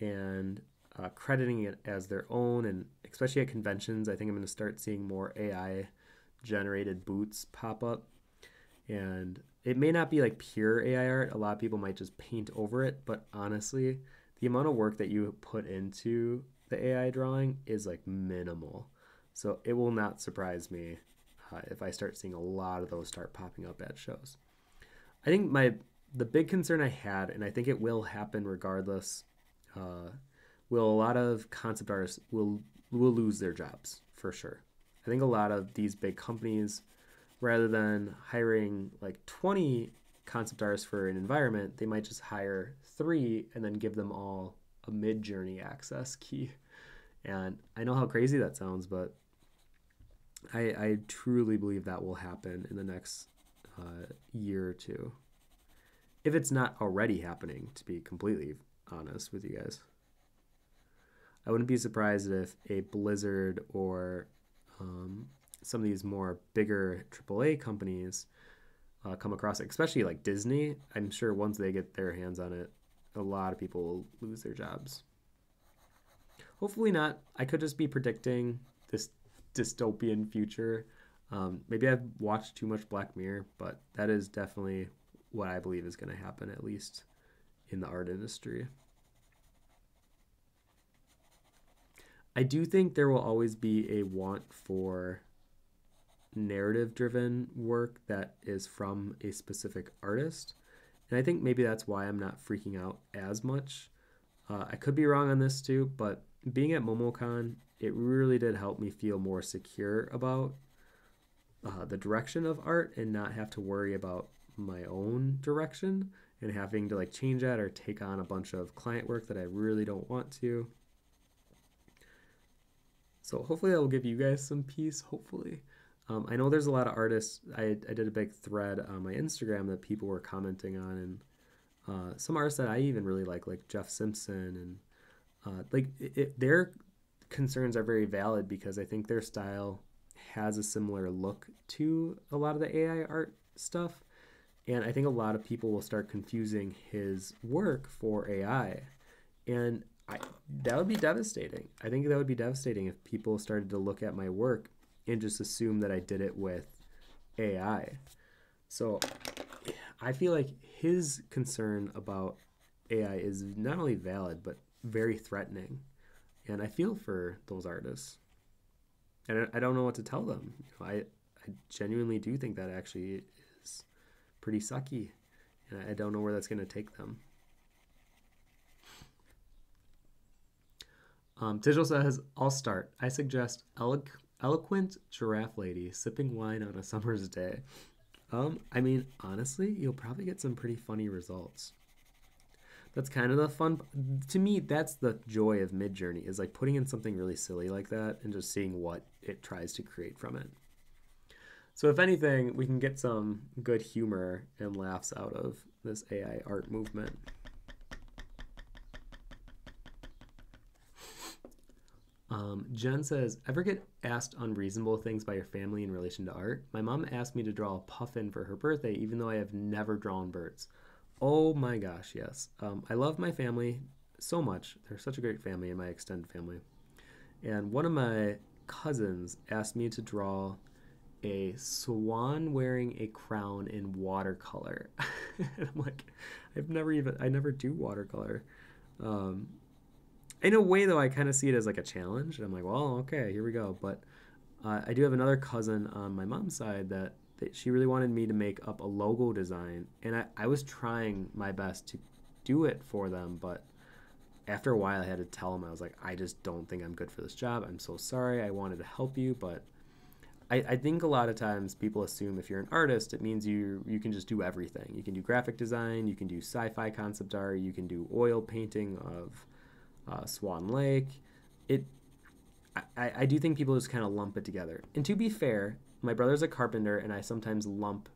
and uh, crediting it as their own, and especially at conventions, I think I'm going to start seeing more A I-generated boots pop up. And it may not be like pure A I art. A lot of people might just paint over it, but honestly, the amount of work that you put into the A I drawing is like minimal, so it will not surprise me uh, if I start seeing a lot of those start popping up at shows. I think my the big concern I had, and I think it will happen regardless, uh, will a lot of concept artists will will lose their jobs for sure. I think a lot of these big companies, rather than hiring like twenty concept artists for an environment, they might just hire three and then give them all a Midjourney access key. And I know how crazy that sounds, but I, I truly believe that will happen in the next uh, year or two. If it's not already happening, to be completely honest with you guys. I wouldn't be surprised if a Blizzard or um, some of these more bigger triple A companies uh, come across it, especially like Disney. I'm sure once they get their hands on it, a lot of people will lose their jobs. Hopefully not. I could just be predicting this dystopian future. Um, maybe I've watched too much Black Mirror, but that is definitely what I believe is going to happen, at least in the art industry. I do think there will always be a want for narrative-driven work that is from a specific artist. And I think maybe that's why I'm not freaking out as much. Uh, I could be wrong on this too, but being at MomoCon, it really did help me feel more secure about uh, the direction of art and not have to worry about my own direction and having to like change that or take on a bunch of client work that I really don't want to. So hopefully that will give you guys some peace, hopefully. Um, I know there's a lot of artists. I, I did a big thread on my Instagram that people were commenting on, and uh, some artists that I even really like, like Jeff Simpson, and uh, like it, it, their concerns are very valid because I think their style has a similar look to a lot of the A I art stuff, and I think a lot of people will start confusing his work for A I, and I, that would be devastating. I think that would be devastating if people started to look at my work and just assume that I did it with A I. So I feel like his concern about A I is not only valid, but very threatening. And I feel for those artists. And I don't know what to tell them. You know, I, I genuinely do think that actually is pretty sucky. And I don't know where that's going to take them. Um, Tijal says, I'll start. I suggest Alex... Eloquent giraffe lady sipping wine on a summer's day. Um, I mean, honestly, you'll probably get some pretty funny results. That's kind of the fun. To me, that's the joy of Midjourney, is like putting in something really silly like that and just seeing what it tries to create from it. So if anything, we can get some good humor and laughs out of this A I art movement. Um, Jen says, ever get asked unreasonable things by your family in relation to art? My mom asked me to draw a puffin for her birthday, even though I have never drawn birds. Oh my gosh, yes. Um, I love my family so much. They're such a great family, and my extended family. And one of my cousins asked me to draw a swan wearing a crown in watercolor. And I'm like, I've never even, I never do watercolor. Um, In a way, though, I kind of see it as like a challenge. And I'm like, well, okay, here we go. But uh, I do have another cousin on my mom's side that, that she really wanted me to make up a logo design. And I, I was trying my best to do it for them. But after a while, I had to tell them, I was like, I just don't think I'm good for this job. I'm so sorry. I wanted to help you. But I, I think a lot of times people assume if you're an artist, it means you, you can just do everything. You can do graphic design. You can do sci-fi concept art. You can do oil painting of... Uh, Swan Lake. It I, I do think people just kind of lump it together. And to be fair, my brother's a carpenter, and I sometimes lump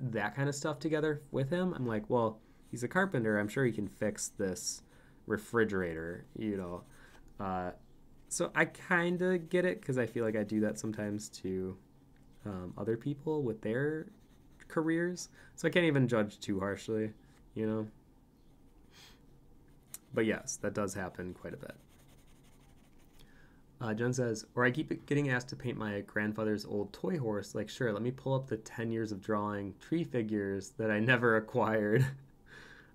that kind of stuff together with him. I'm like, well, he's a carpenter, I'm sure he can fix this refrigerator, you know. Uh, so I kind of get it, because I feel like I do that sometimes to um, other people with their careers, so I can't even judge too harshly, you know. But yes, that does happen quite a bit. Uh, Jen says, or I keep getting asked to paint my grandfather's old toy horse. Like, sure, let me pull up the ten years of drawing tree figures that I never acquired.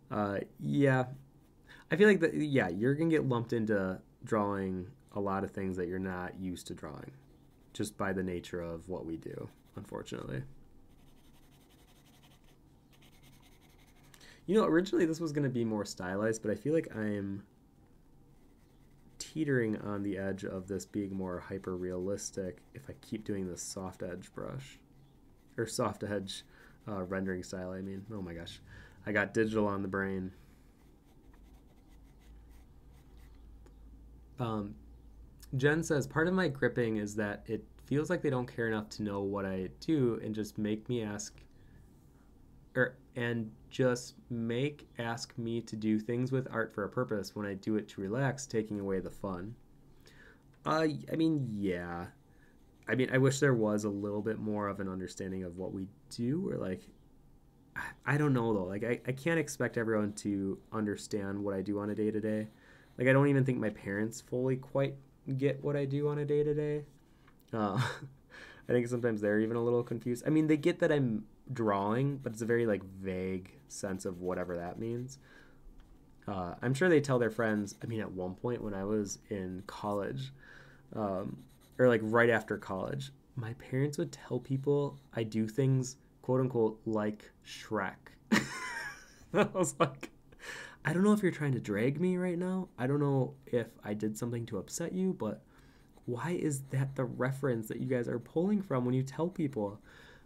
uh, yeah, I feel like that. Yeah, you're going to get lumped into drawing a lot of things that you're not used to drawing just by the nature of what we do, unfortunately. You know, originally this was going to be more stylized, but I feel like I'm teetering on the edge of this being more hyper-realistic if I keep doing this soft edge brush. Or soft edge uh, rendering style, I mean. Oh my gosh. I got digital on the brain. Um, Jen says, part of my gripping is that it feels like they don't care enough to know what I do and just make me ask... or and just make ask me to do things with art for a purpose when I do it to relax, taking away the fun. Uh, I mean, yeah. I mean, I wish there was a little bit more of an understanding of what we do, or like, I, I don't know though. Like, I, I can't expect everyone to understand what I do on a day-to-day. Like, I don't even think my parents fully quite get what I do on a day-to-day. Uh, I think sometimes they're even a little confused. I mean, they get that I'm drawing, but it's a very like vague sense of whatever that means. uh I'm sure they tell their friends. I mean, at one point when I was in college, um or like right after college, my parents would tell people I do things quote unquote like Shrek. I was like, I don't know if you're trying to drag me right now. I don't know if I did something to upset you, but why is that the reference that you guys are pulling from when you tell people?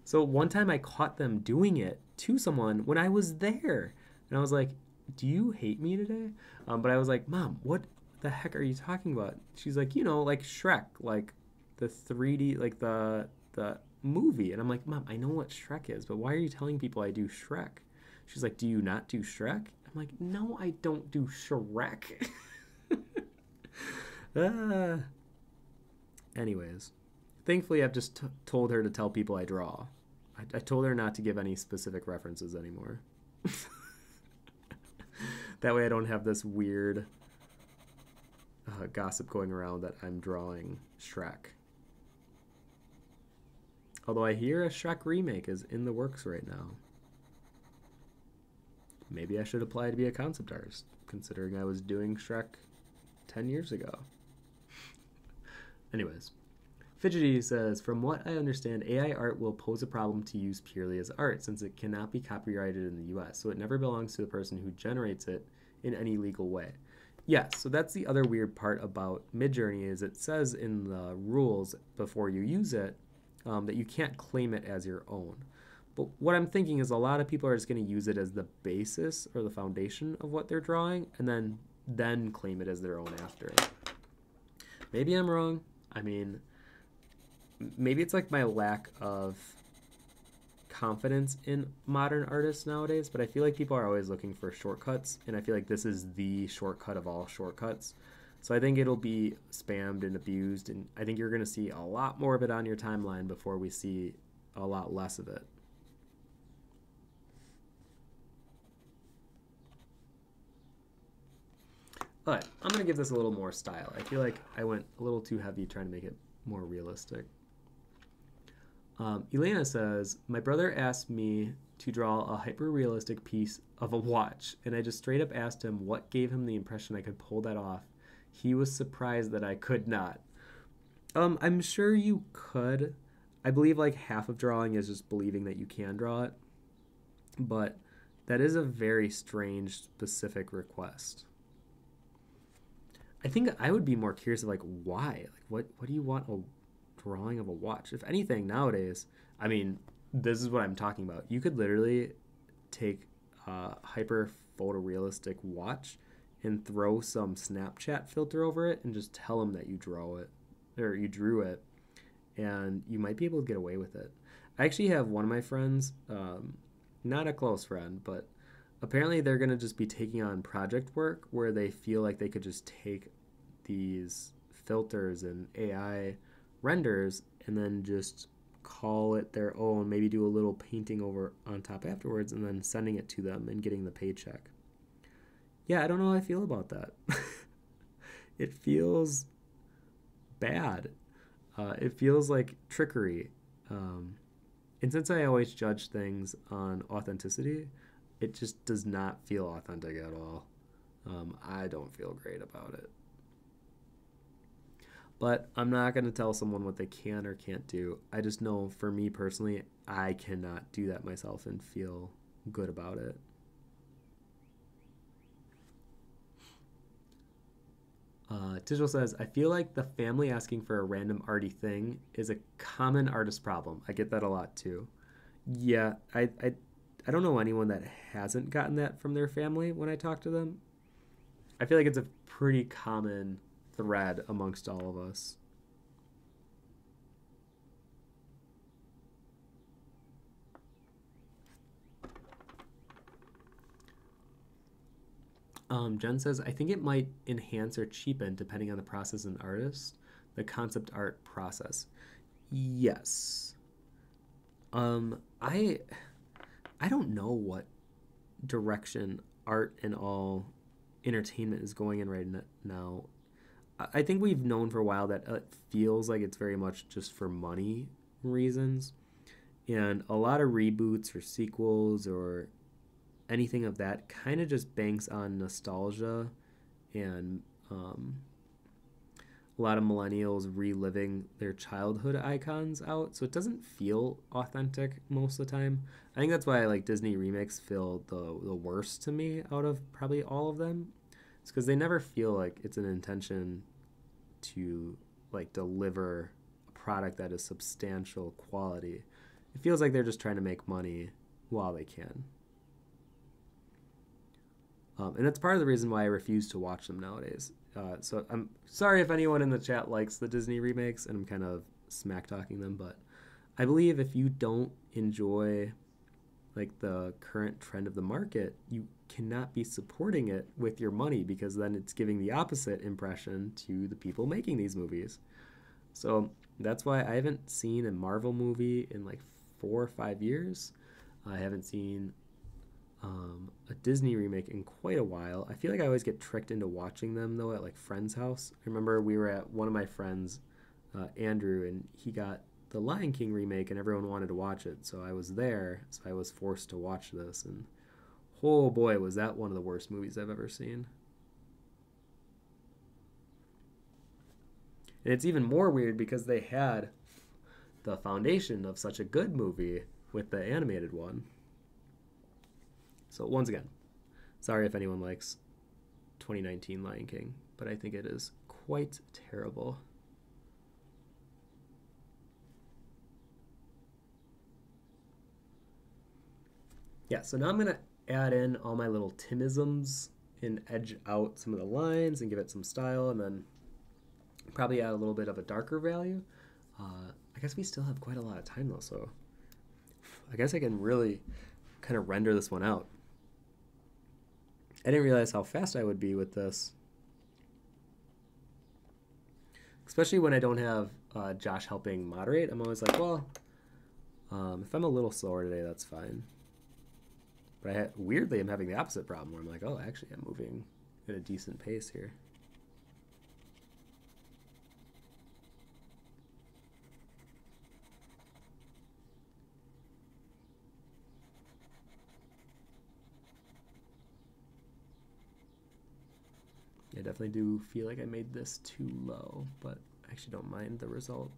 So one time I caught them doing it to someone when I was there. And I was like, do you hate me today? Um, but I was like, Mom, what the heck are you talking about? She's like, you know, like Shrek, like the three D, like the the movie. And I'm like, Mom, I know what Shrek is, but why are you telling people I do Shrek? She's like, do you not do Shrek? I'm like, no, I don't do Shrek. uh, anyways, thankfully I've just t told her to tell people I draw. I, I told her not to give any specific references anymore. That way I don't have this weird uh, gossip going around that I'm drawing Shrek. Although I hear a Shrek remake is in the works right now. Maybe I should apply to be a concept artist, considering I was doing Shrek ten years ago. Anyways, Fidgety says, from what I understand, A I art will pose a problem to use purely as art, since it cannot be copyrighted in the U S, so it never belongs to the person who generates it in any legal way. Yes, yeah, so that's the other weird part about Midjourney, is it says in the rules before you use it um, that you can't claim it as your own. But what I'm thinking is a lot of people are just going to use it as the basis or the foundation of what they're drawing, and then then claim it as their own after. Maybe I'm wrong. I mean, maybe it's like my lack of confidence in modern artists nowadays, but I feel like people are always looking for shortcuts, and I feel like this is the shortcut of all shortcuts. So I think it'll be spammed and abused, and I think you're going to see a lot more of it on your timeline before we see a lot less of it. But I'm going to give this a little more style. I feel like I went a little too heavy trying to make it more realistic. Um, Elena says, my brother asked me to draw a hyper-realistic piece of a watch, and I just straight up asked him what gave him the impression I could pull that off. He was surprised that I could not. Um, I'm sure you could. I believe like half of drawing is just believing that you can draw it. But that is a very strange, specific request. I think I would be more curious of like why, like what, what do you want a drawing of a watch? If anything nowadays, I mean, this is what I'm talking about. You could literally take a hyper photorealistic watch and throw some Snapchat filter over it and just tell them that you draw it or you drew it, and you might be able to get away with it. I actually have one of my friends, um, not a close friend, but apparently they're going to just be taking on project work where they feel like they could just take these filters and A I renders and then just call it their own, maybe do a little painting over on top afterwards, and then sending it to them and getting the paycheck. Yeah, I don't know how I feel about that. It feels bad. Uh, it feels like trickery. Um, and since I always judge things on authenticity, it just does not feel authentic at all. Um, I don't feel great about it. But I'm not going to tell someone what they can or can't do. I just know for me personally, I cannot do that myself and feel good about it. Uh, Tishel says, I feel like the family asking for a random arty thing is a common artist problem. I get that a lot too. Yeah, I... I I don't know anyone that hasn't gotten that from their family when I talk to them. I feel like it's a pretty common thread amongst all of us. Um, Jen says, I think it might enhance or cheapen, depending on the process and artist, the concept art process. Yes. Um, I... I don't know what direction art and all entertainment is going in right now. I think we've known for a while that it feels like it's very much just for money reasons. And a lot of reboots or sequels or anything of that kind of just banks on nostalgia and um, a lot of millennials reliving their childhood icons out, so it doesn't feel authentic most of the time. I think that's why like Disney remakes feel the the worst to me out of probably all of them. It's because they never feel like it's an intention to like deliver a product that is substantial quality. It feels like they're just trying to make money while they can. Um, and that's part of the reason why I refuse to watch them nowadays. Uh, so I'm sorry if anyone in the chat likes the Disney remakes and I'm kind of smack-talking them, but I believe if you don't enjoy like the current trend of the market, you cannot be supporting it with your money, because then it's giving the opposite impression to the people making these movies. So that's why I haven't seen a Marvel movie in like four or five years. I haven't seen Um, a Disney remake in quite a while. I feel like I always get tricked into watching them though at like friends' house. I remember we were at one of my friends, uh, Andrew, and he got the Lion King remake and everyone wanted to watch it, so I was there, so I was forced to watch this, and oh boy was that one of the worst movies I've ever seen. And it's even more weird because they had the foundation of such a good movie with the animated one. So once again, sorry if anyone likes twenty nineteen Lion King, but I think it is quite terrible. Yeah, so now I'm going to add in all my little Timisms and edge out some of the lines and give it some style, and then probably add a little bit of a darker value. Uh, I guess we still have quite a lot of time though, so I guess I can really kind of render this one out. I didn't realize how fast I would be with this, especially when I don't have uh, Josh helping moderate. I'm always like, well, um, if I'm a little slower today, that's fine. But I ha weirdly, I'm having the opposite problem where I'm like, oh, actually, I'm moving at a decent pace here. I definitely do feel like I made this too low, but I actually don't mind the result.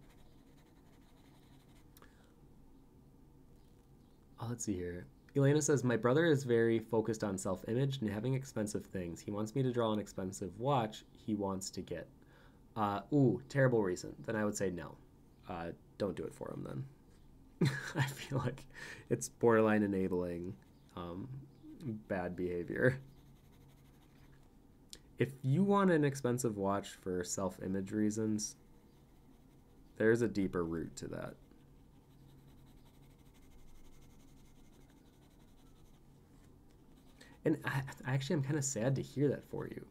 Oh, let's see here. Elena says, my brother is very focused on self-image and having expensive things. He wants me to draw an expensive watch he wants to get. Uh, ooh, terrible reason. Then I would say no. Uh, don't do it for him then. I feel like it's borderline enabling um, bad behavior. If you want an expensive watch for self-image reasons, there's a deeper root to that. And I, actually, I'm kind of sad to hear that for you,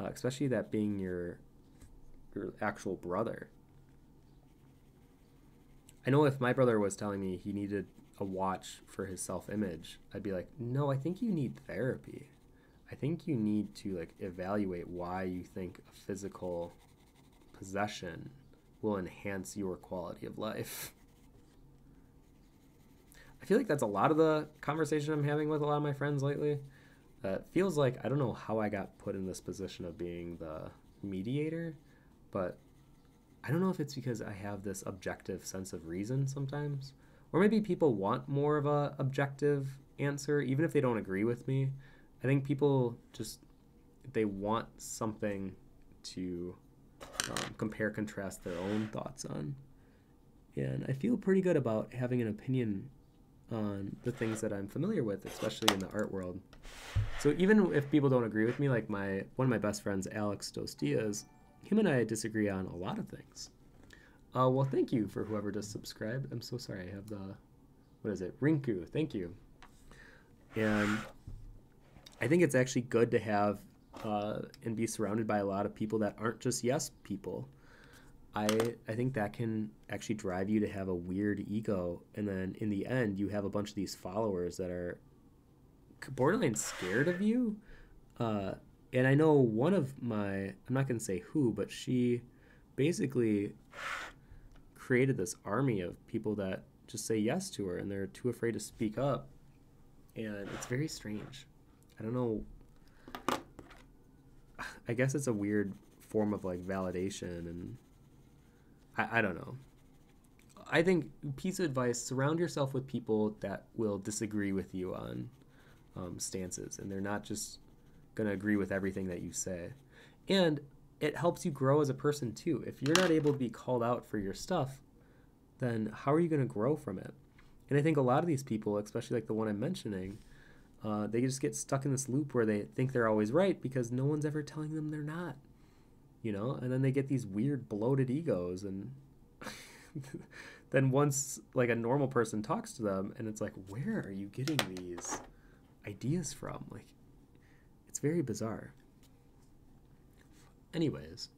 uh, especially that being your, your actual brother. I know if my brother was telling me he needed a watch for his self-image, I'd be like, no, I think you need therapy. I think you need to like evaluate why you think a physical possession will enhance your quality of life. I feel like that's a lot of the conversation I'm having with a lot of my friends lately. That uh, feels like, I don't know how I got put in this position of being the mediator, but I don't know if it's because I have this objective sense of reason sometimes, or maybe people want more of a objective answer, even if they don't agree with me. I think people just, they want something to um, compare, contrast their own thoughts on. And I feel pretty good about having an opinion on the things that I'm familiar with, especially in the art world. So even if people don't agree with me, like my one of my best friends, Alex Dostias, him and I disagree on a lot of things. Uh, well, thank you for whoever just subscribed. I'm so sorry. I have the, what is it? Rinku. Thank you. And I think it's actually good to have uh, and be surrounded by a lot of people that aren't just yes people. I, I think that can actually drive you to have a weird ego, and then in the end you have a bunch of these followers that are borderline scared of you. Uh, and I know one of my, I'm not going to say who, but she basically created this army of people that just say yes to her and they're too afraid to speak up. And it's very strange. I don't know. I guess it's a weird form of like validation. And I, I don't know. I think piece of advice, surround yourself with people that will disagree with you on um, stances, and they're not just going to agree with everything that you say. And it helps you grow as a person too. If you're not able to be called out for your stuff, then how are you going to grow from it? And I think a lot of these people, especially like the one I'm mentioning, uh, they just get stuck in this loop where they think they're always right because no one's ever telling them they're not, you know? And then they get these weird bloated egos, and then once like a normal person talks to them and it's like, where are you getting these ideas from? Like, it's very bizarre. Anyways,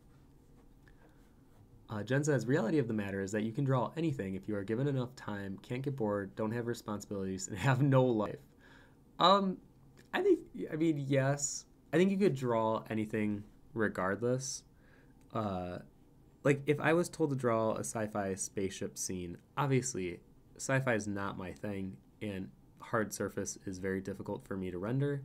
uh, Jen says, reality of the matter is that you can draw anything if you are given enough time, can't get bored, don't have responsibilities, and have no life. Um, I think, I mean, yes. I think you could draw anything regardless. Uh, like, if I was told to draw a sci-fi spaceship scene, obviously, sci-fi is not my thing, and hard surface is very difficult for me to render.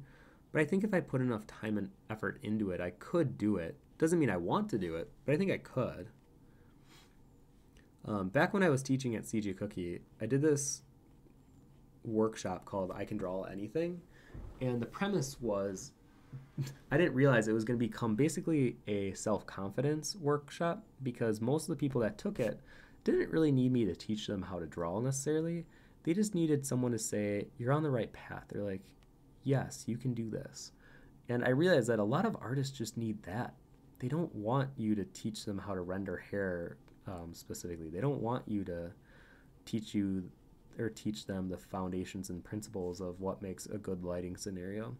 But I think if I put enough time and effort into it, I could do it. Doesn't mean I want to do it, but I think I could. Um, back when I was teaching at C G Cookie, I did this workshop called I Can Draw Anything. And the premise was, I didn't realize it was going to become basically a self-confidence workshop, because most of the people that took it didn't really need me to teach them how to draw necessarily. They just needed someone to say, you're on the right path. They're like, yes, you can do this. And I realized that a lot of artists just need that. They don't want you to teach them how to render hair um, specifically. They don't want you to teach you or teach them the foundations and principles of what makes a good lighting scenario.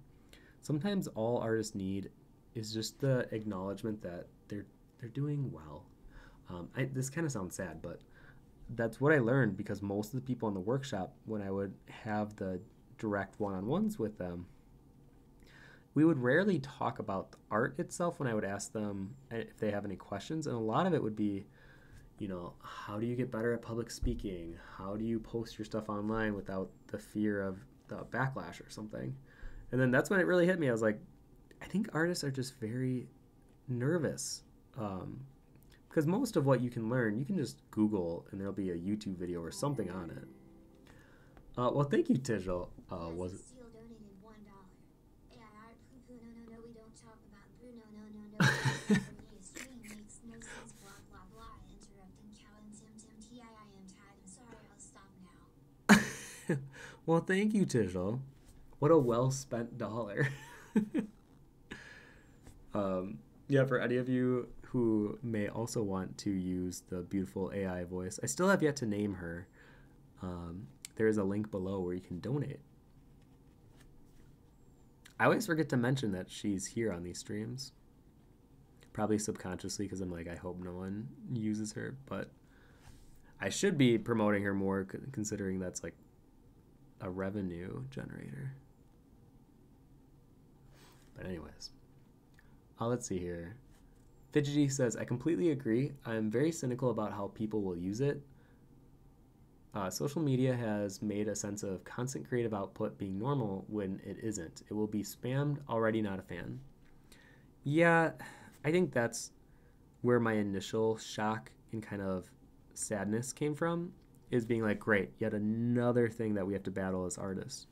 Sometimes all artists need is just the acknowledgement that they're they're doing well. Um, I, this kind of sounds sad, but that's what I learned, because most of the people in the workshop, when I would have the direct one-on-ones with them, we would rarely talk about the art itself when I would ask them if they have any questions. And a lot of it would be, you know, how do you get better at public speaking? How do you post your stuff online without the fear of the backlash or something? And then that's when it really hit me. I was like, I think artists are just very nervous, um, because most of what you can learn, you can just Google and there'll be a YouTube video or something on it. Uh, well, thank you, Tijal. Uh, was it? Well, thank you, Tijal. What a well-spent dollar. um, yeah, for any of you who may also want to use the beautiful A I voice, I still have yet to name her. Um, There is a link below where you can donate. I always forget to mention that she's here on these streams. Probably subconsciously, because I'm like, I hope no one uses her, but I should be promoting her more, considering that's like a revenue generator. But anyways, uh, let's see here. Fidgety says, I completely agree. I'm very cynical about how people will use it. Uh, social media has made a sense of constant creative output being normal when it isn't. It will be spammed, already not a fan. Yeah, I think that's where my initial shock and kind of sadness came from, is being like, great, yet another thing that we have to battle as artists.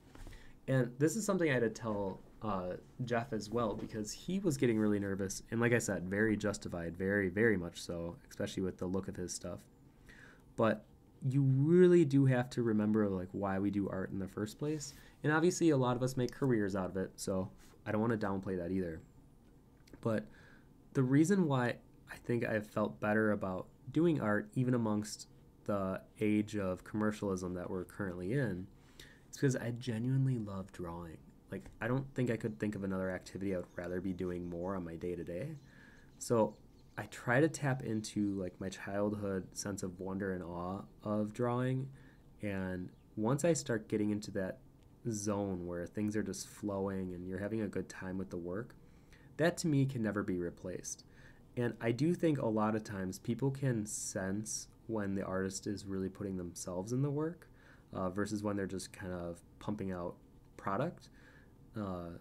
And this is something I had to tell uh, Jeff as well, because he was getting really nervous. And like I said, very justified, very, very much so, especially with the look of his stuff. But you really do have to remember like why we do art in the first place. And obviously a lot of us make careers out of it, so I don't want to downplay that either. But the reason why I think I've felt better about doing art, even amongst the age of commercialism that we're currently in, is because I genuinely love drawing. Like, I don't think I could think of another activity I would rather be doing more on my day to day. So I try to tap into like my childhood sense of wonder and awe of drawing. And once I start getting into that zone where things are just flowing and you're having a good time with the work, that to me can never be replaced. And I do think a lot of times people can sense when the artist is really putting themselves in the work uh, versus when they're just kind of pumping out product. Uh,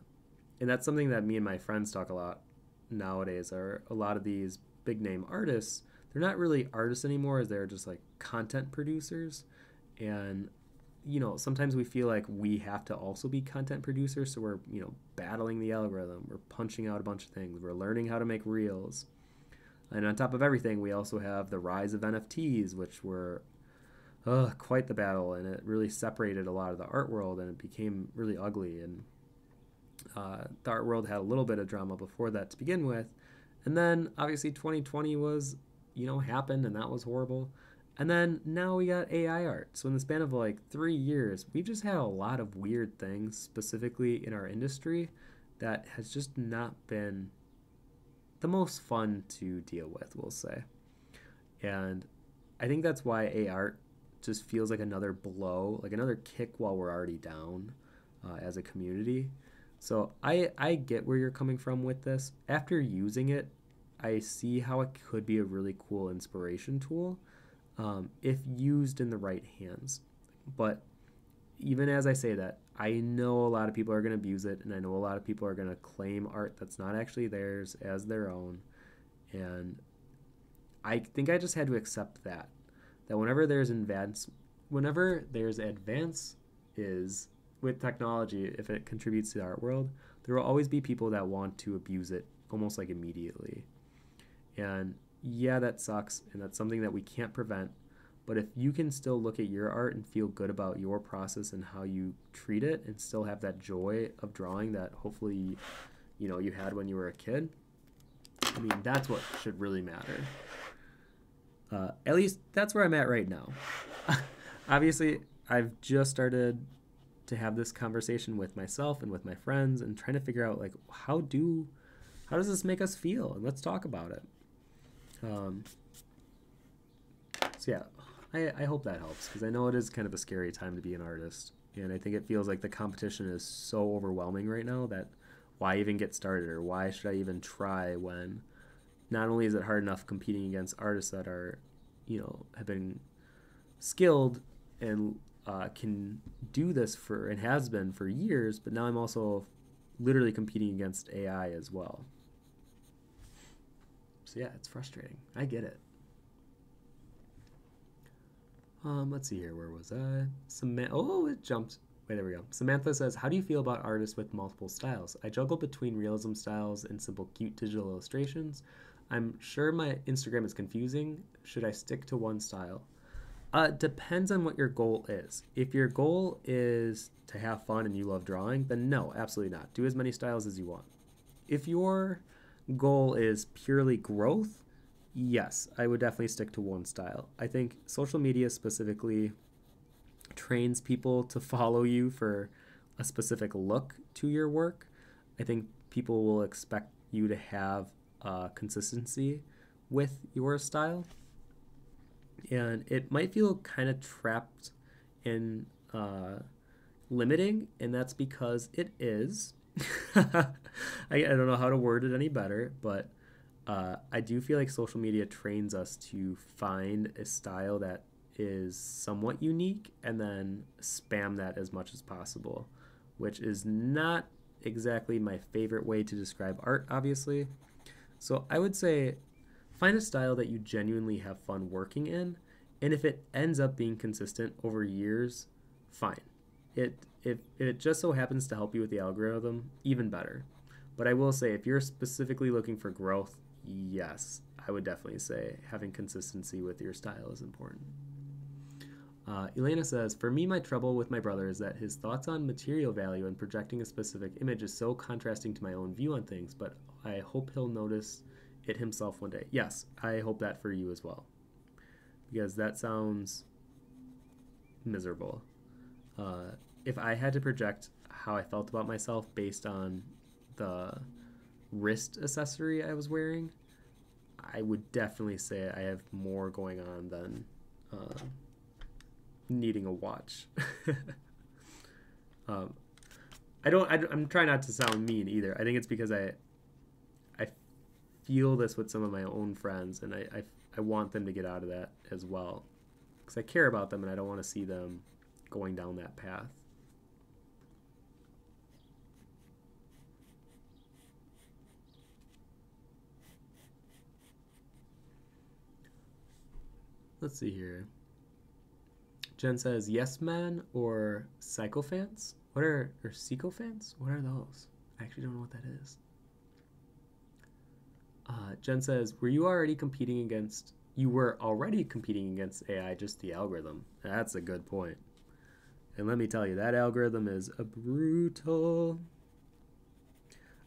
and that's something that me and my friends talk a lot nowadays are a lot of these big name artists, they're not really artists anymore, they're just like content producers. And you know, sometimes we feel like we have to also be content producers, so we're, you know, battling the algorithm, we're punching out a bunch of things, we're learning how to make reels. And on top of everything, we also have the rise of N F Ts, which were uh, quite the battle, and it really separated a lot of the art world, and it became really ugly. And uh, the art world had a little bit of drama before that to begin with. And then, obviously, twenty twenty was, you know, happened, and that was horrible. And then now we got A I art. So in the span of like three years, we've just had a lot of weird things, specifically in our industry, that has just not been the most fun to deal with, we'll say. And I think that's why A I art just feels like another blow, like another kick while we're already down uh, as a community. So I, I get where you're coming from with this. After using it, I see how it could be a really cool inspiration tool um, if used in the right hands. But even as I say that, I know a lot of people are going to abuse it, and I know a lot of people are going to claim art that's not actually theirs as their own. And I think I just had to accept that, that whenever there's advance, whenever there's advance is with technology, if it contributes to the art world, there will always be people that want to abuse it almost like immediately. And yeah, that sucks, and that's something that we can't prevent. But if you can still look at your art and feel good about your process and how you treat it, and still have that joy of drawing that hopefully, you know, you had when you were a kid, I mean, that's what should really matter. Uh, at least that's where I'm at right now. Obviously, I've just started to have this conversation with myself and with my friends, and trying to figure out like how do, how does this make us feel? And let's talk about it. Um, so yeah. I, I hope that helps, because I know it is kind of a scary time to be an artist, and I think it feels like the competition is so overwhelming right now that why even get started, or why should I even try, when not only is it hard enough competing against artists that are, you know, have been skilled and uh, can do this for, and has been for years, but now I'm also literally competing against A I as well. So yeah, it's frustrating. I get it. Um, let's see here. Where was I? Samantha. Oh, it jumped. Wait, there we go. Samantha says, how do you feel about artists with multiple styles? I juggle between realism styles and simple cute digital illustrations. I'm sure my Instagram is confusing. Should I stick to one style? Uh, depends on what your goal is. If your goal is to have fun and you love drawing, then no, absolutely not. Do as many styles as you want. If your goal is purely growth, yes, I would definitely stick to one style. I think social media specifically trains people to follow you for a specific look to your work. I think people will expect you to have uh, consistency with your style. And it might feel kind of trapped and uh, limiting, and that's because it is. I, I don't know how to word it any better, but Uh, I do feel like social media trains us to find a style that is somewhat unique and then spam that as much as possible, which is not exactly my favorite way to describe art, obviously. So I would say find a style that you genuinely have fun working in, and if it ends up being consistent over years, fine. It, if, if it just so happens to help you with the algorithm, even better. But I will say if you're specifically looking for growth, yes, I would definitely say having consistency with your style is important. Uh, Elena says, for me, my trouble with my brother is that his thoughts on material value and projecting a specific image is so contrasting to my own view on things, but I hope he'll notice it himself one day. Yes, I hope that for you as well, because that sounds miserable. Uh, if I had to project how I felt about myself based on the wrist accessory I was wearing, I would definitely say I have more going on than uh, needing a watch. um, I don't, I, I'm trying not to sound mean either. I think it's because I I feel this with some of my own friends, and I, I, I want them to get out of that as well, because I care about them and I don't want to see them going down that path. Let's see here. Jen says yes men or psychophants. What are or psychophants? What are those? I actually don't know what that is. Uh, Jen says, were you already competing against? You were already competing against A I, just the algorithm. That's a good point. And let me tell you, that algorithm is a brutal.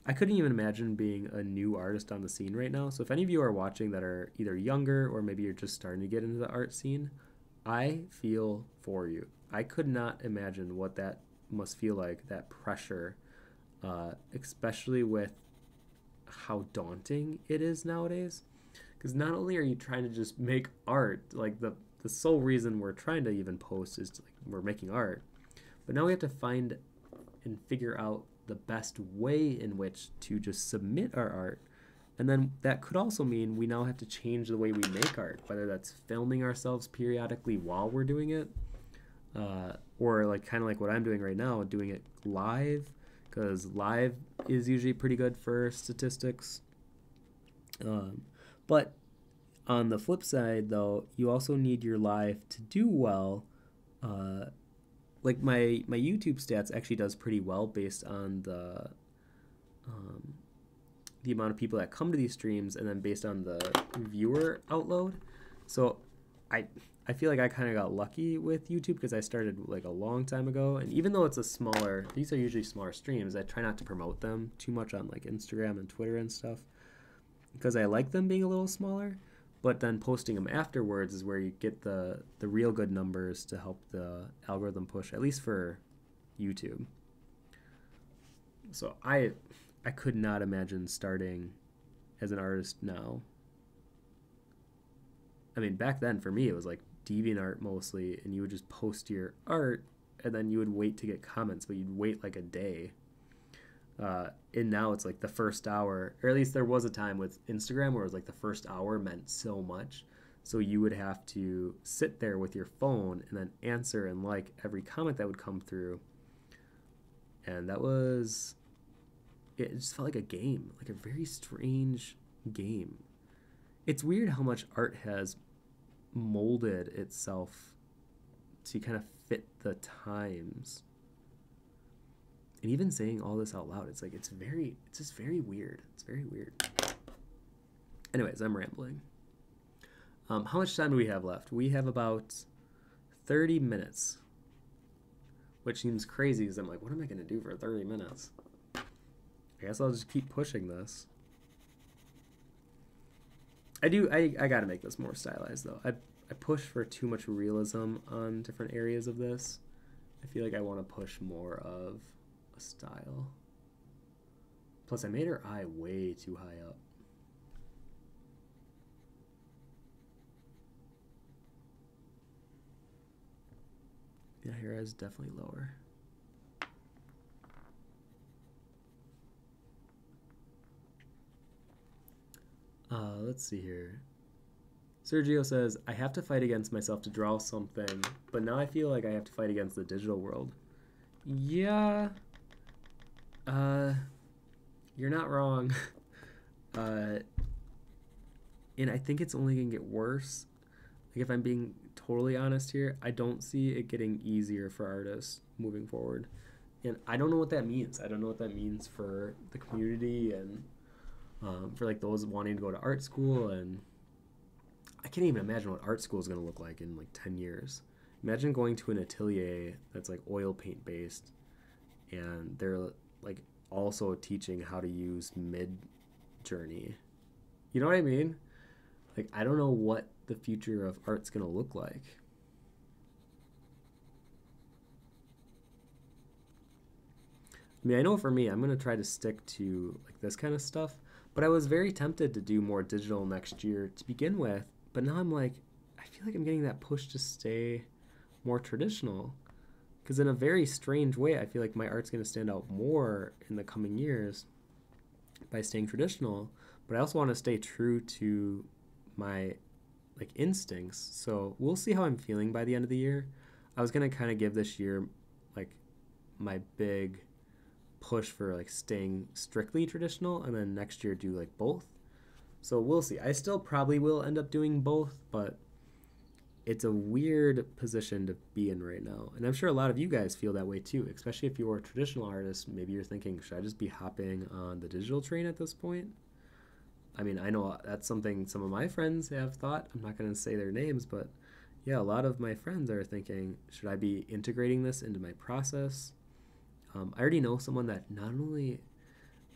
I couldn't even imagine being a new artist on the scene right now. So if any of you are watching that are either younger or maybe you're just starting to get into the art scene, I feel for you. I could not imagine what that must feel like, that pressure, uh, especially with how daunting it is nowadays. Because not only are you trying to just make art, like the, the sole reason we're trying to even post is to, like, we're making art, but now we have to find and figure out the best way in which to just submit our art. And then that could also mean we now have to change the way we make art, whether that's filming ourselves periodically while we're doing it, uh, or like kind of like what I'm doing right now, doing it live, because live is usually pretty good for statistics. Um, but on the flip side, though, you also need your live to do well. Uh, like my, my YouTube stats actually does pretty well based on the... Um, the amount of people that come to these streams and then based on the viewer outload. So I I feel like I kind of got lucky with YouTube because I started like a long time ago. And even though it's a smaller, these are usually smaller streams, I try not to promote them too much on like Instagram and Twitter and stuff because I like them being a little smaller, but then posting them afterwards is where you get the, the real good numbers to help the algorithm push, at least for YouTube. So I... I could not imagine starting as an artist now. I mean, back then for me, it was like DeviantArt mostly, and you would just post your art, and then you would wait to get comments, but you'd wait like a day. Uh, and now it's like the first hour, or at least there was a time with Instagram where it was like the first hour meant so much. So you would have to sit there with your phone and then answer and like every comment that would come through. And that was... it just felt like a game, like a very strange game. It's weird how much art has molded itself to kind of fit the times. And even saying all this out loud, it's like, it's very, it's just very weird. It's very weird. Anyways, I'm rambling. Um, how much time do we have left? We have about thirty minutes, which seems crazy because I'm like, what am I going to do for thirty minutes? I guess I'll just keep pushing this. I do, I, I gotta make this more stylized though. I, I push for too much realism on different areas of this. I feel like I want to push more of a style. Plus I made her eye way too high up. Yeah, her eye is definitely lower. Uh, let's see here. Sergio says, I have to fight against myself to draw something, but now I feel like I have to fight against the digital world. Yeah. Uh, you're not wrong. uh, and I think it's only going to get worse. Like, if I'm being totally honest here, I don't see it getting easier for artists moving forward. And I don't know what that means. I don't know what that means for the community and... Um, for like those wanting to go to art school. And I can't even imagine what art school is going to look like in like ten years. Imagine going to an atelier that's like oil paint based and they're like also teaching how to use Midjourney. You know what I mean? Like, I don't know what the future of art's going to look like. I mean, I know for me, I'm going to try to stick to like this kind of stuff. But I was very tempted to do more digital next year to begin with, but now I'm like, I feel like I'm getting that push to stay more traditional. Because in a very strange way, I feel like my art's going to stand out more in the coming years by staying traditional. But I also want to stay true to my like instincts. So we'll see how I'm feeling by the end of the year. I was going to kind of give this year like my big... push for like staying strictly traditional and then next year do like both. So we'll see. I still probably will end up doing both, but it's a weird position to be in right now. And I'm sure a lot of you guys feel that way too, especially if you're a traditional artist. Maybe you're thinking, should I just be hopping on the digital train at this point? I mean, I know that's something some of my friends have thought. I'm not going to say their names, but yeah, a lot of my friends are thinking, should I be integrating this into my process? Um, I already know someone that not only,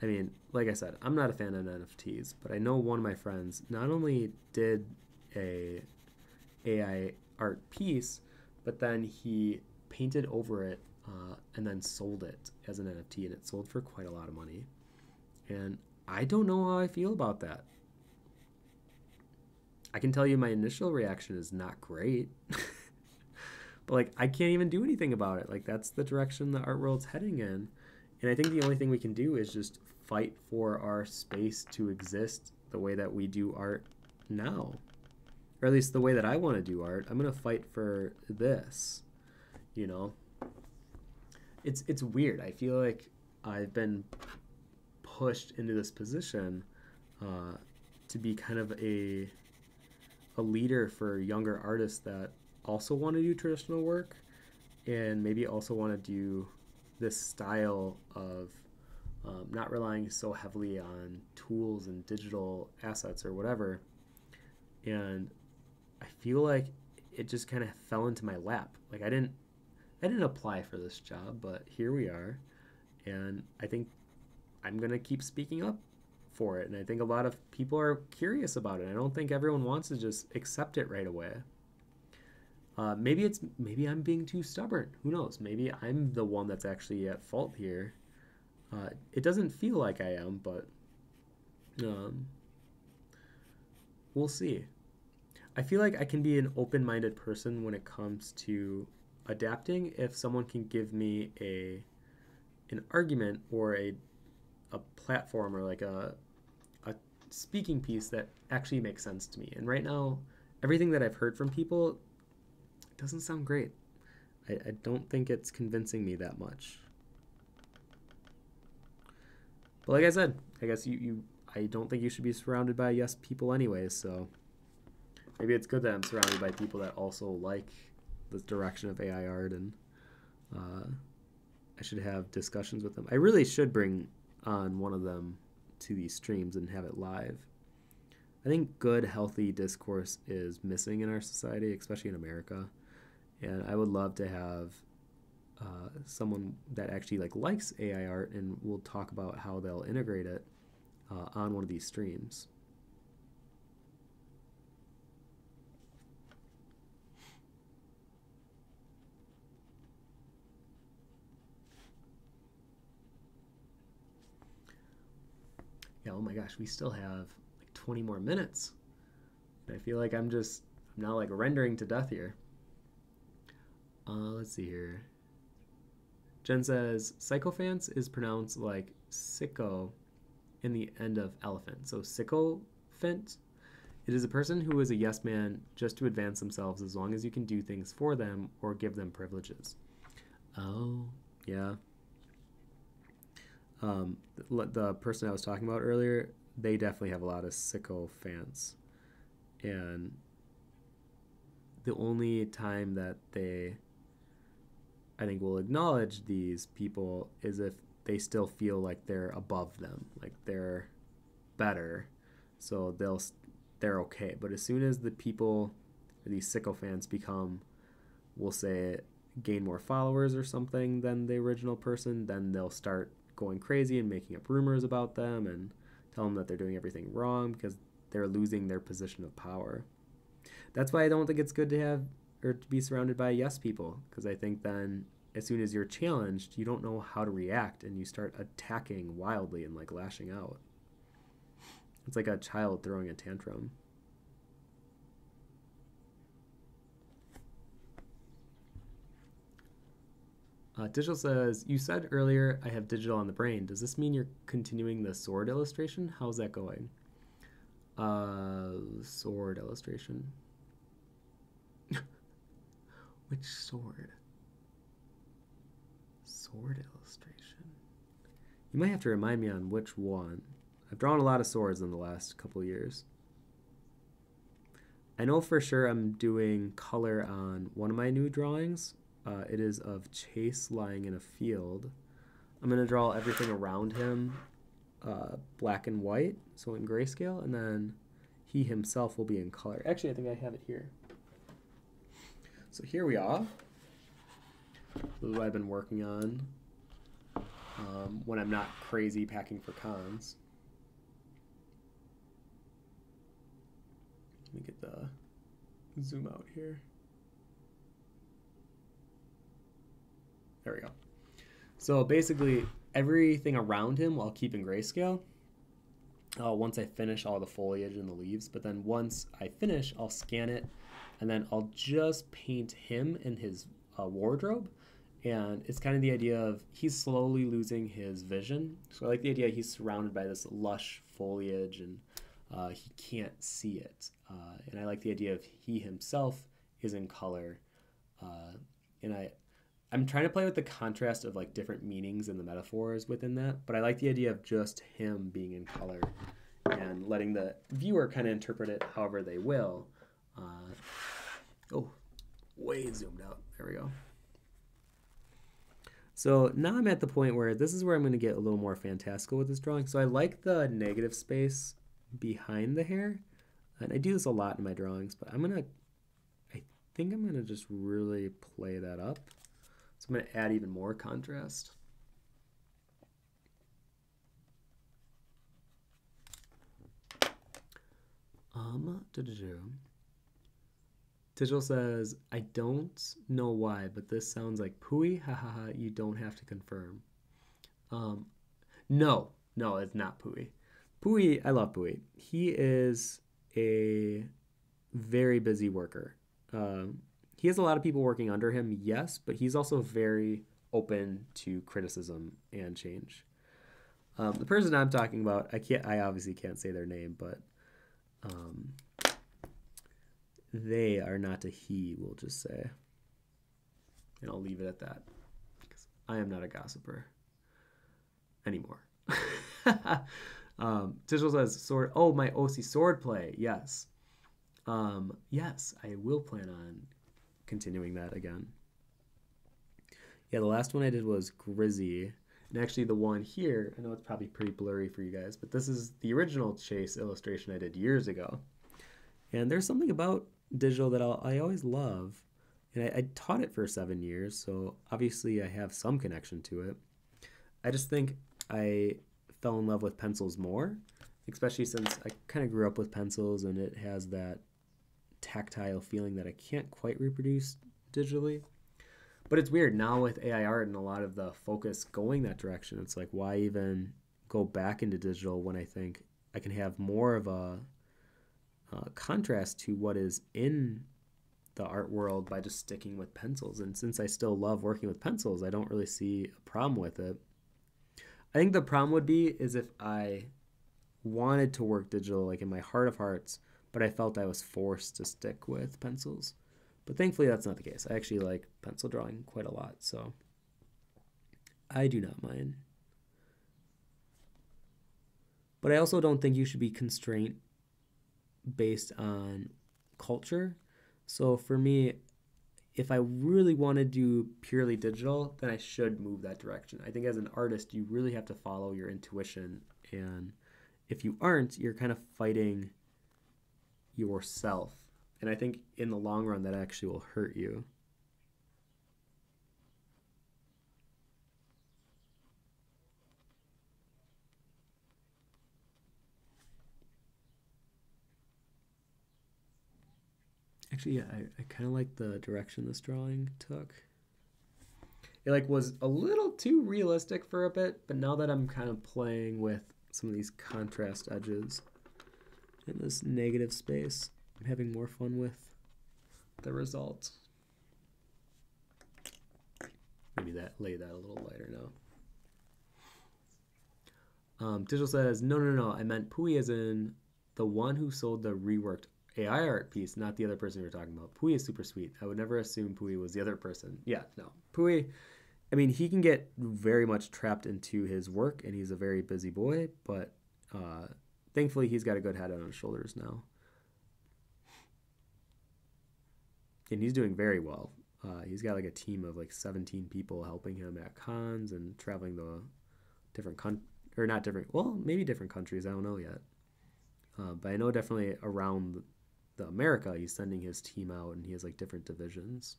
I mean, like I said, I'm not a fan of N F Ts, but I know one of my friends not only did a A I art piece, but then he painted over it uh, and then sold it as an N F T, and it sold for quite a lot of money. And I don't know how I feel about that. I can tell you my initial reaction is not great, but like I can't even do anything about it. Like that's the direction the art world's heading in. And I think the only thing we can do is just fight for our space to exist the way that we do art now. Or at least the way that I want to do art. I'm going to fight for this, you know. It's it's weird. I feel like I've been pushed into this position uh, to be kind of a, a leader for younger artists that also want to do traditional work and maybe also want to do this style of um, not relying so heavily on tools and digital assets or whatever. And I feel like it just kind of fell into my lap. Like I didn't, I didn't apply for this job, but here we are. And I think I'm gonna keep speaking up for it. And I think a lot of people are curious about it. I don't think everyone wants to just accept it right away. Uh, maybe it's maybe I'm being too stubborn. Who knows? Maybe I'm the one that's actually at fault here. Uh, it doesn't feel like I am, but um, we'll see. I feel like I can be an open-minded person when it comes to adapting if someone can give me a an argument or a a platform or like a a speaking piece that actually makes sense to me. And right now, everything that I've heard from people doesn't sound great. I, I don't think it's convincing me that much. But like I said, I guess you, you I don't think you should be surrounded by yes people anyway, so maybe it's good that I'm surrounded by people that also like the direction of A I art, and uh, I should have discussions with them. I really should bring on one of them to these streams and have it live. I think good, healthy discourse is missing in our society, especially in America. And I would love to have uh, someone that actually like likes A I art, and we'll talk about how they'll integrate it uh, on one of these streams. Yeah, oh my gosh, we still have like twenty more minutes. And I feel like I'm just, I'm now like rendering to death here. Uh, let's see here. Jen says, sycophants is pronounced like sicko in the end of elephant. So sycophant, it is a person who is a yes man just to advance themselves as long as you can do things for them or give them privileges. Oh, yeah. Um, the person I was talking about earlier, they definitely have a lot of sicko fans, and the only time that they, I think, will acknowledge these people is if they still feel like they're above them, like they're better, so they'll they're okay. But as soon as the people, these sicko fans become, we'll say, gain more followers or something than the original person, then they'll start going crazy and making up rumors about them and tell them that they're doing everything wrong because they're losing their position of power. That's why I don't think it's good to have or to be surrounded by yes people, because I think then as soon as you're challenged, you don't know how to react and you start attacking wildly and like lashing out. It's like a child throwing a tantrum. Uh, Digital says, you said earlier, I have digital on the brain. Does this mean you're continuing the sword illustration? How's that going? Uh, sword illustration. Which sword? Sword illustration. You might have to remind me on which one. I've drawn a lot of swords in the last couple years. I know for sure I'm doing color on one of my new drawings. Uh, it is of Chase lying in a field. I'm going to draw everything around him uh, black and white, so in grayscale, and then he himself will be in color. Actually, I think I have it here. So here we are. This is what I've been working on um, when I'm not crazy packing for cons. Let me get the zoom out here. There we go. So basically everything around him I'll keep in grayscale uh, once I finish all the foliage and the leaves, but then once I finish, I'll scan it and then I'll just paint him in his uh, wardrobe. And it's kind of the idea of he's slowly losing his vision. So I like the idea he's surrounded by this lush foliage and uh, he can't see it. Uh, and I like the idea of he himself is in color. Uh, and I, I'm trying to play with the contrast of like different meanings and the metaphors within that, but I like the idea of just him being in color and letting the viewer kind of interpret it however they will. Uh, oh, way zoomed out. There we go. So now I'm at the point where this is where I'm going to get a little more fantastical with this drawing. So I like the negative space behind the hair, and I do this a lot in my drawings, but I'm going to, I think I'm going to just really play that up. So I'm going to add even more contrast. Um, doo -doo -doo. Tijal says, I don't know why, but this sounds like Pooey. Ha ha ha, you don't have to confirm. Um, no, no, it's not Pooey. Pooey, I love Pooey. He is a very busy worker. Um, He has a lot of people working under him, yes, but he's also very open to criticism and change. Um, the person I'm talking about, I can't, I obviously can't say their name, but um, they are not a he, we'll just say. And I'll leave it at that, because I am not a gossiper anymore. um, Tishel says, sword, oh, my O C sword play, yes. Um, yes, I will plan on continuing that again. Yeah, the last one I did was Grizzy, and actually the one here, I know it's probably pretty blurry for you guys, but this is the original Chase illustration I did years ago. And there's something about digital that I'll, I always love, and I, I taught it for seven years, so obviously I have some connection to it. I just think I fell in love with pencils more, especially since I kind of grew up with pencils, and it has that tactile feeling that I can't quite reproduce digitally. But it's weird now with A I art and a lot of the focus going that direction. It's like, why even go back into digital when I think I can have more of a uh, contrast to what is in the art world by just sticking with pencils. And since I still love working with pencils, I don't really see a problem with it. I think the problem would be is if I wanted to work digital, like in my heart of hearts, but I felt I was forced to stick with pencils. But thankfully that's not the case. I actually like pencil drawing quite a lot, so I do not mind. But I also don't think you should be constrained based on culture. So for me, if I really want to do purely digital, then I should move that direction. I think as an artist, you really have to follow your intuition, and if you aren't, you're kind of fighting yourself, and I think in the long run that actually will hurt you. Actually, yeah, I, I kind of like the direction this drawing took. It like was a little too realistic for a bit, but now that I'm kind of playing with some of these contrast edges in this negative space, I'm having more fun with the results. Maybe that lay that a little lighter now. Um, Tishel says, no, no, no, I meant Pooey as in the one who sold the reworked A I art piece, not the other person you're talking about. Pooey is super sweet. I would never assume Pooey was the other person. Yeah, no. Pooey, I mean, he can get very much trapped into his work, and he's a very busy boy, but uh, thankfully, he's got a good head on his shoulders now. and he's doing very well. Uh, he's got like a team of like seventeen people helping him at cons and traveling the different con or not different, well, maybe different countries. I don't know yet. Uh, but I know definitely around the America, he's sending his team out and he has like different divisions.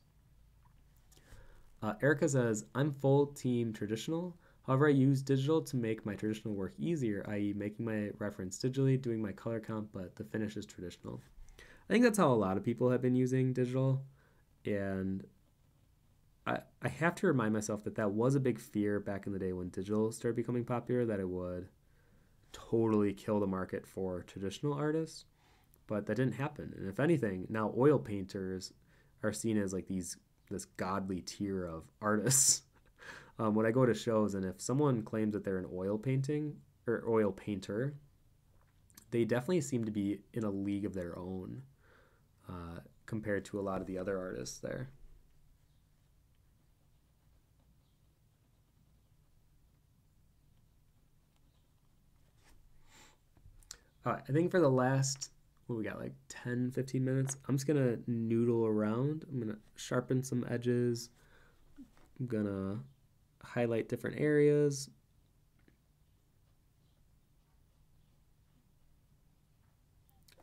Uh, Erica says, I'm full team traditional. However, I use digital to make my traditional work easier, that is making my reference digitally, doing my color comp, but the finish is traditional. I think that's how a lot of people have been using digital. And I, I have to remind myself that that was a big fear back in the day when digital started becoming popular, that it would totally kill the market for traditional artists. But that didn't happen. And if anything, now oil painters are seen as like these this godly tier of artists. Um, when I go to shows, and if someone claims that they're an oil painting or oil painter, they definitely seem to be in a league of their own uh, compared to a lot of the other artists there. All right, I think for the last, what we got, like ten, fifteen minutes, I'm just going to noodle around. I'm going to sharpen some edges. I'm going to highlight different areas.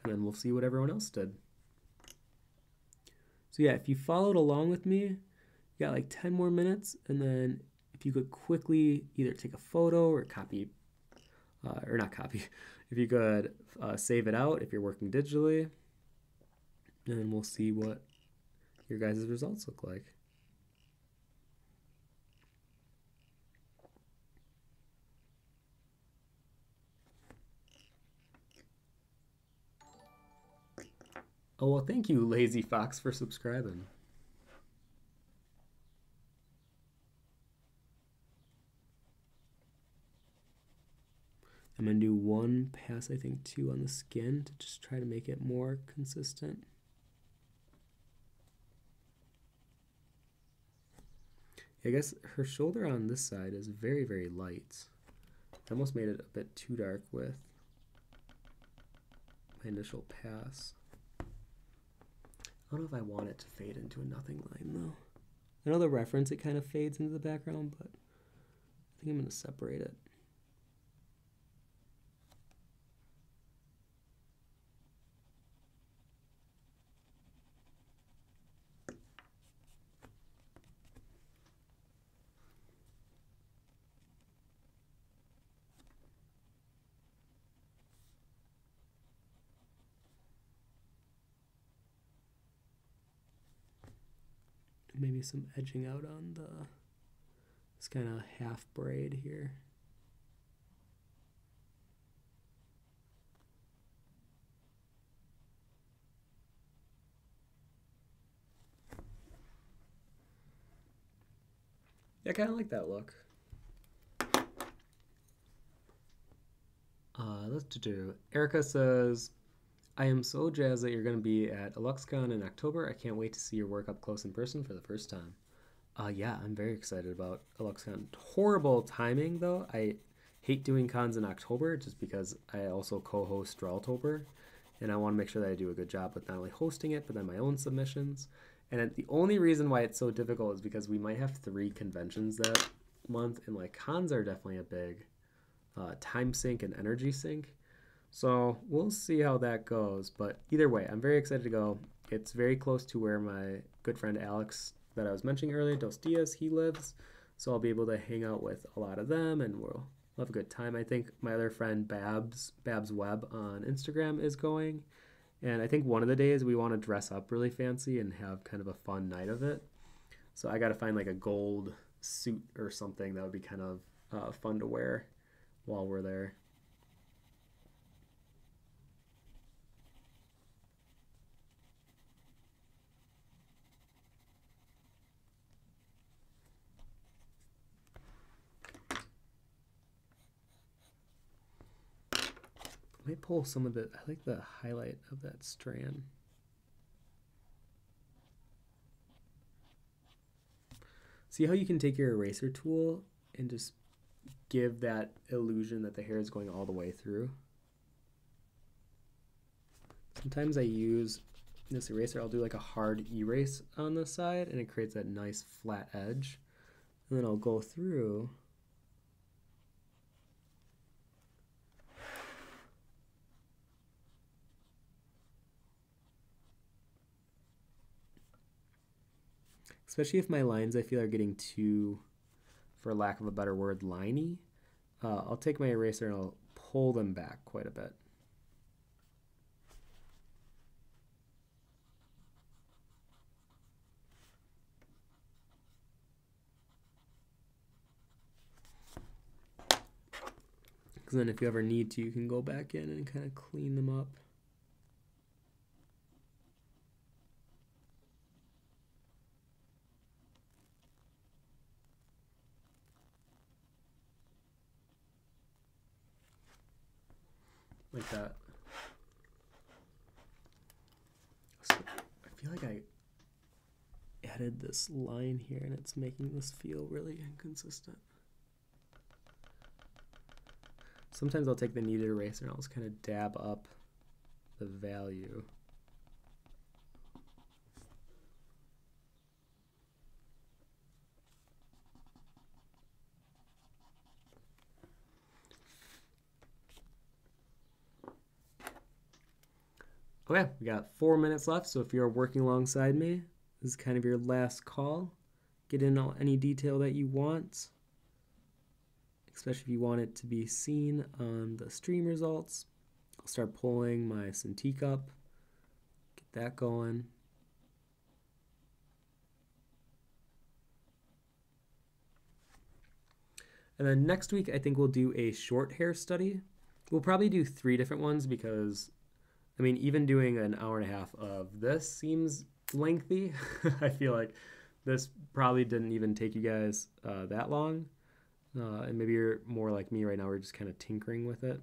And then we'll see what everyone else did. So yeah, if you followed along with me, you got like ten more minutes. And then if you could quickly either take a photo or copy, uh, or not copy, if you could uh, save it out if you're working digitally. And then we'll see what your guys' results look like. Oh, well, thank you, Lazy Fox, for subscribing. I'm going to do one pass, I think, two on the skin to just try to make it more consistent. I guess her shoulder on this side is very, very light. I almost made it a bit too dark with my initial pass. I don't know if I want it to fade into a nothing line, though. I know the reference, it kind of fades into the background, but I think I'm going to separate it. Maybe some edging out on the this kind of half braid here. Yeah, I kind of like that look. Uh, let's do. Erica says, I am so jazzed that you're going to be at AluxCon in October. I can't wait to see your work up close in person for the first time. Uh, yeah, I'm very excited about AluxCon. Horrible timing, though. I hate doing cons in October just because I also co-host Drawltober, and I want to make sure that I do a good job with not only hosting it, but then my own submissions. And the only reason why it's so difficult is because we might have three conventions that month, and like cons are definitely a big uh, time sink and energy sink. So we'll see how that goes, but either way, I'm very excited to go. It's very close to where my good friend Alex that I was mentioning earlier, Dostias, he lives, so I'll be able to hang out with a lot of them, and we'll have a good time. I think my other friend Babs, Babs Webb on Instagram is going, and I think one of the days we want to dress up really fancy and have kind of a fun night of it. So I got to find like a gold suit or something that would be kind of uh, fun to wear while we're there. Let me pull some of the, I like the highlight of that strand. See how you can take your eraser tool and just give that illusion that the hair is going all the way through? Sometimes I use this eraser, I'll do like a hard erase on the side, and it creates that nice flat edge. And then I'll go through especially if my lines I feel are getting too, for lack of a better word, liney, uh, I'll take my eraser and I'll pull them back quite a bit. Because then if you ever need to, you can go back in and kind of clean them up. Like that. So I feel like I added this line here and it's making this feel really inconsistent. Sometimes I'll take the kneaded eraser and I'll just kind of dab up the value. Okay, we got four minutes left, so if you're working alongside me, this is kind of your last call. Get in all, any detail that you want, especially if you want it to be seen on the stream results. I'll start pulling my Cintiq up, get that going. And then next week, I think we'll do a short hair study. We'll probably do three different ones because I mean, even doing an hour and a half of this seems lengthy. I feel like this probably didn't even take you guys uh, that long. Uh, and maybe you're more like me right now. We're just kind of tinkering with it.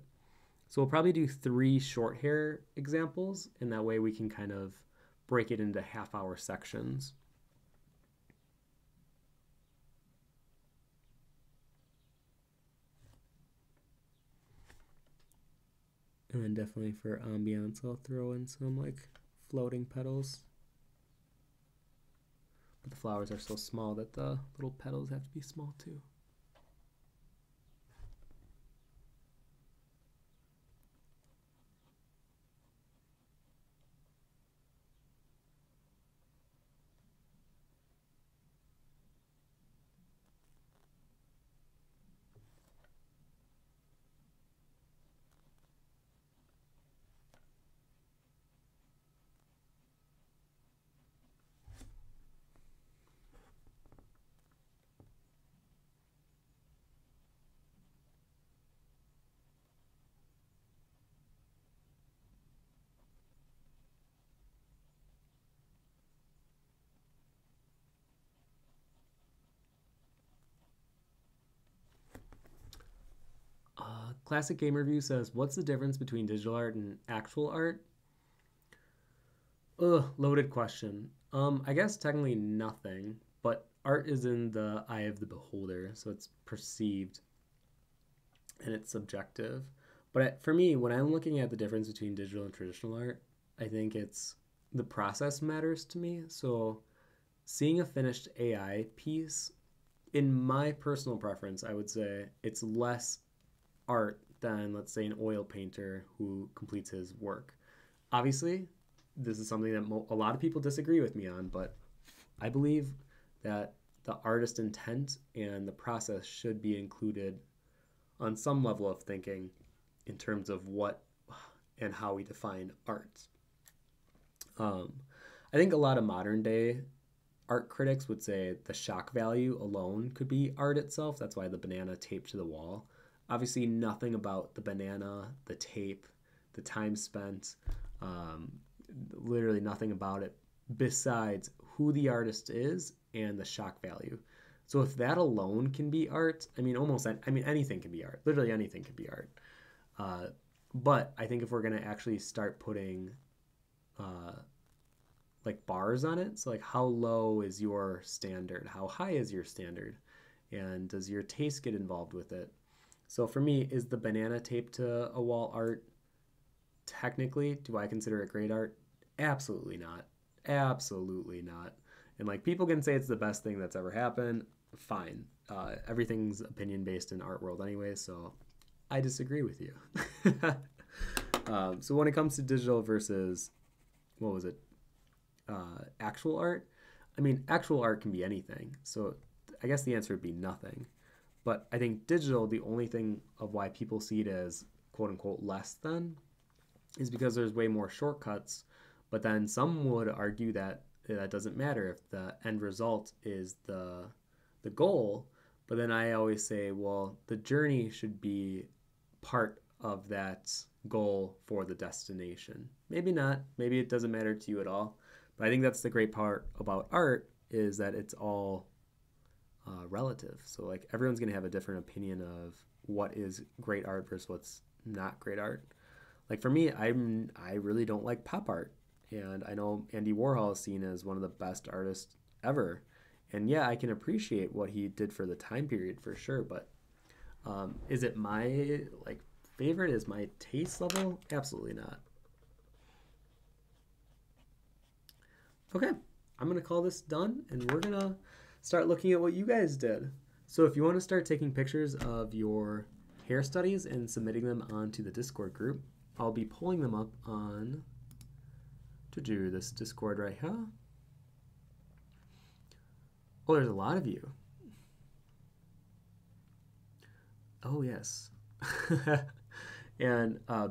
So we'll probably do three short hair examples. And that way we can kind of break it into half hour sections. And then definitely for ambiance, I'll throw in some like floating petals. But the flowers are so small that the little petals have to be small too. Classic Game Review says, what's the difference between digital art and actual art? Ugh, loaded question. Um, I guess technically nothing, but art is in the eye of the beholder, so it's perceived and it's subjective. But for me, when I'm looking at the difference between digital and traditional art, I think it's the process matters to me. So seeing a finished A I piece, in my personal preference, I would say it's less art than, let's say, an oil painter who completes his work. Obviously, this is something that mo a lot of people disagree with me on, but I believe that the artist intent and the process should be included on some level of thinking in terms of what and how we define art. Um, I think a lot of modern day art critics would say the shock value alone could be art itself. That's why the banana taped to the wall. Obviously, nothing about the banana, the tape, the time spent, um, literally nothing about it besides who the artist is and the shock value. So if that alone can be art, I mean, almost, I mean, anything can be art. Literally anything can be art. Uh, but I think if we're going to actually start putting uh, like bars on it, so like how low is your standard? How high is your standard? And does your taste get involved with it? So for me, is the banana taped to a wall art? Technically, do I consider it great art? Absolutely not. Absolutely not. And like, people can say it's the best thing that's ever happened. Fine. Uh, everything's opinion based in art world anyway, so I disagree with you. um, so when it comes to digital versus, what was it, uh, actual art? I mean, actual art can be anything. So I guess the answer would be nothing. But I think digital, the only thing of why people see it as quote unquote less than is because there's way more shortcuts. But then some would argue that that doesn't matter if the end result is the the goal. But then I always say, well, the journey should be part of that goal for the destination. Maybe not. Maybe it doesn't matter to you at all. But I think that's the great part about art, is that it's all uh, relative. So like, everyone's going to have a different opinion of what is great art versus what's not great art. Like for me, I'm I really don't like pop art. And I know Andy Warhol is seen as one of the best artists ever. And yeah, I can appreciate what he did for the time period for sure. But um, is it my like favorite? Is my taste level? Absolutely not. Okay, I'm gonna call this done, and we're gonna start looking at what you guys did. So if you wanna start taking pictures of your hair studies and submitting them onto the Discord group, I'll be pulling them up on to do this Discord right here. Oh, there's a lot of you. Oh yes. And uh,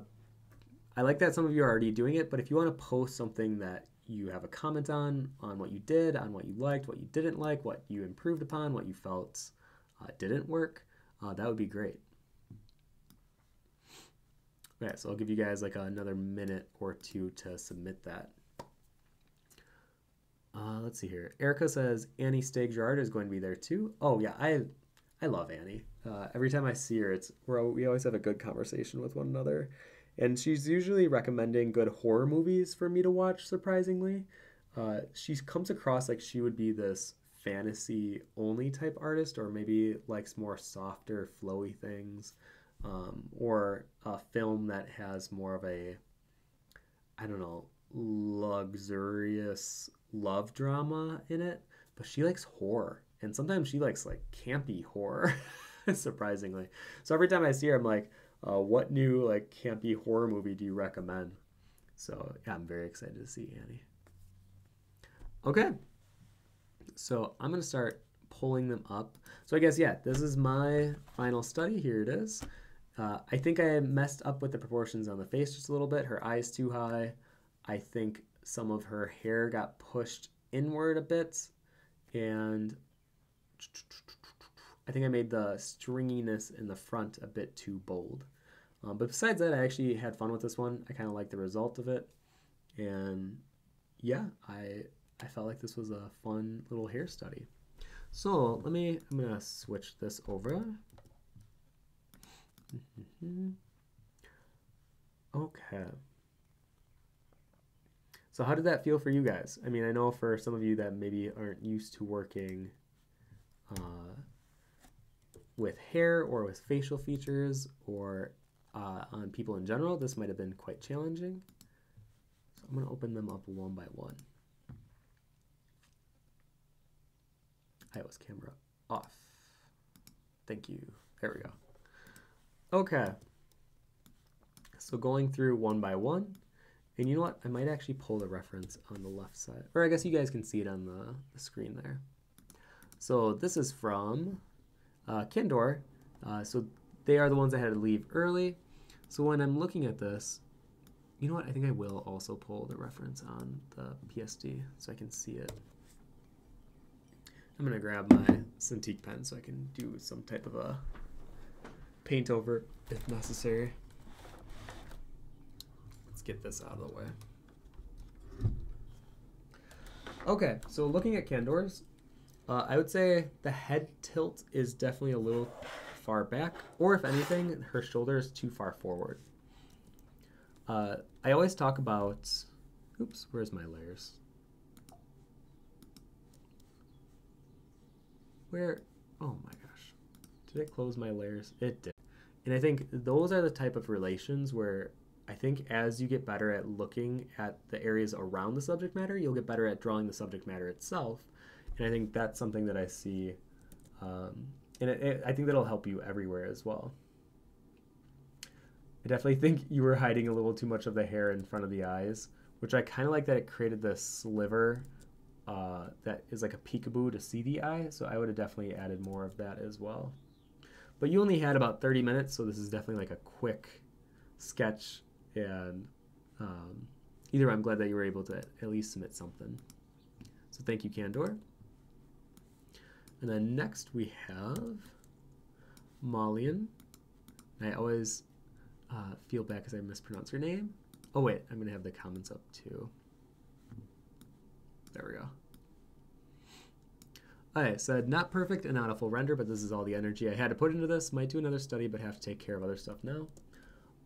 I like that some of you are already doing it, but if you wanna post something that you have a comment on, on what you did, on what you liked, what you didn't like, what you improved upon, what you felt uh, didn't work, uh, that would be great. All right, so I'll give you guys like another minute or two to submit that. Uh, let's see here. Erica says Annie Staggerard is going to be there too. Oh yeah, I I love Annie. Uh, every time I see her, it's we're, we always have a good conversation with one another. And she's usually recommending good horror movies for me to watch, surprisingly. Uh, she comes across like she would be this fantasy-only type artist, or maybe likes more softer, flowy things, um, or a film that has more of a, I don't know, luxurious love drama in it. But she likes horror, and sometimes she likes like campy horror, surprisingly. So every time I see her, I'm like, Uh, what new like campy horror movie do you recommend? So yeah, I'm very excited to see Annie. Okay, so I'm gonna start pulling them up. So I guess, yeah, this is my final study. Here it is. Uh, I think I messed up with the proportions on the face just a little bit. Her eye's too high. I think some of her hair got pushed inward a bit, and I think I made the stringiness in the front a bit too bold. Um, but besides that, I actually had fun with this one. I kind of liked the result of it. And yeah, I I felt like this was a fun little hair study. So let me, I'm gonna switch this over. Okay. So how did that feel for you guys? I mean, I know for some of you that maybe aren't used to working uh, with hair or with facial features or uh, on people in general, this might have been quite challenging. So I'm going to open them up one by one. iOS camera off. Thank you. There we go. Okay. So going through one by one, and you know what? I might actually pull the reference on the left side, or I guess you guys can see it on the, the screen there. So this is from Uh, Kindor, uh, so they are the ones that had to leave early. So when I'm looking at this, you know what? I think I will also pull the reference on the P S D so I can see it. I'm gonna grab my Cintiq pen so I can do some type of a paint over if necessary. Let's get this out of the way. Okay, so looking at Kindor's, Uh, I would say the head tilt is definitely a little far back, or if anything, her shoulder is too far forward. Uh, I always talk about, oops, where's my layers? Where, oh my gosh, did it close my layers? It did. And I think those are the type of relations where I think as you get better at looking at the areas around the subject matter, you'll get better at drawing the subject matter itself. And I think that's something that I see. Um, and it, it, I think that'll help you everywhere as well. I definitely think you were hiding a little too much of the hair in front of the eyes, which I kind of like that it created this sliver uh, that is like a peekaboo to see the eye. So I would have definitely added more of that as well. But you only had about thirty minutes, so this is definitely like a quick sketch. And um, either way, I'm glad that you were able to at least submit something. So thank you, Candor. And then next we have Malian. I always uh, feel bad because I mispronounce her name. Oh wait, I'm gonna have the comments up too. There we go. All right, so not perfect and not a full render, but this is all the energy I had to put into this. Might do another study, but have to take care of other stuff now.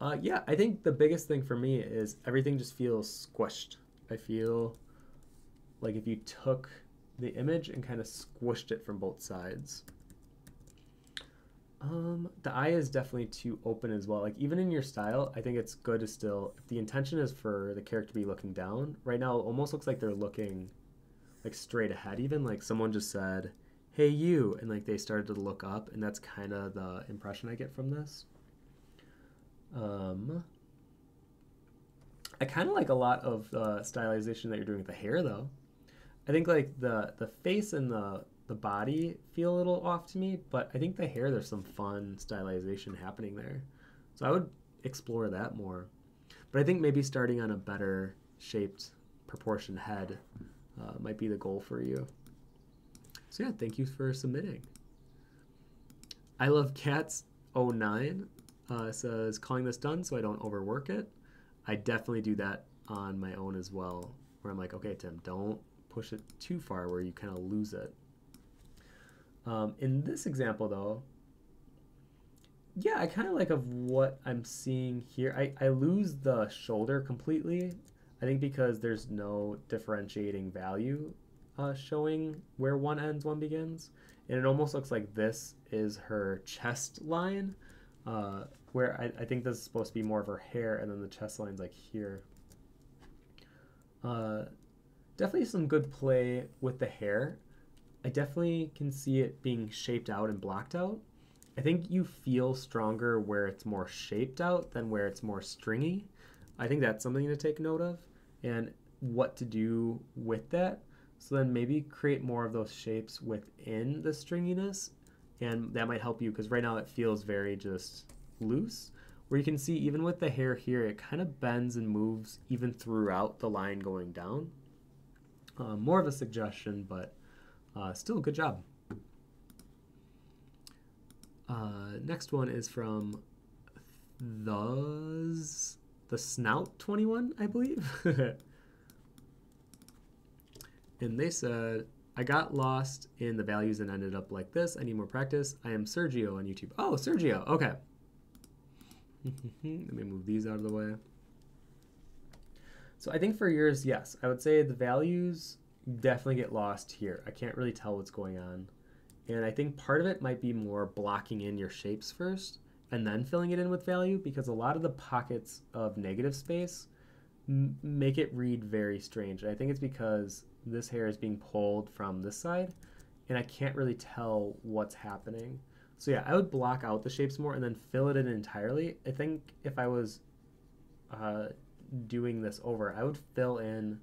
Uh, yeah, I think the biggest thing for me is everything just feels squished. I feel like if you took the image and kind of squished it from both sides. Um, the eye is definitely too open as well. Like even in your style, I think it's good to still, if the intention is for the character to be looking down, right now it almost looks like they're looking like straight ahead. Even like someone just said, hey you, and like they started to look up, and that's kind of the impression I get from this. Um, I kind of like a lot of the uh, stylization that you're doing with the hair though. I think like the, the face and the, the body feel a little off to me, but I think the hair, there's some fun stylization happening there. So I would explore that more. But I think maybe starting on a better shaped proportioned head uh, might be the goal for you. So yeah, thank you for submitting. I love cats oh nine uh, says, calling this done so I don't overwork it. I definitely do that on my own as well, where I'm like, okay, Tim, don't push it too far where you kind of lose it. Um, in this example though, yeah, I kind of like of what I'm seeing here. I, I lose the shoulder completely, I think, because there's no differentiating value uh, showing where one ends, one begins. And it almost looks like this is her chest line, uh, where I, I think this is supposed to be more of her hair, and then the chest line's like here. Uh, Definitely some good play with the hair. I definitely can see it being shaped out and blocked out. I think you feel stronger where it's more shaped out than where it's more stringy. I think that's something to take note of and what to do with that. So then maybe create more of those shapes within the stringiness, and that might help you, because right now it feels very just loose. Where you can see even with the hair here, it kind of bends and moves even throughout the line going down. Uh, more of a suggestion, but uh, still a good job. Uh, next one is from the, the Snout twenty-one, I believe. And they said, I got lost in the values and ended up like this. I need more practice. I am Sergio on YouTube. Oh, Sergio. Okay. Let me move these out of the way. So I think for yours, yes, I would say the values definitely get lost here. I can't really tell what's going on. And I think part of it might be more blocking in your shapes first and then filling it in with value, because a lot of the pockets of negative space m make it read very strange. And I think it's because this hair is being pulled from this side and I can't really tell what's happening. So yeah, I would block out the shapes more and then fill it in entirely. I think if I was... Uh, doing this over, I would fill in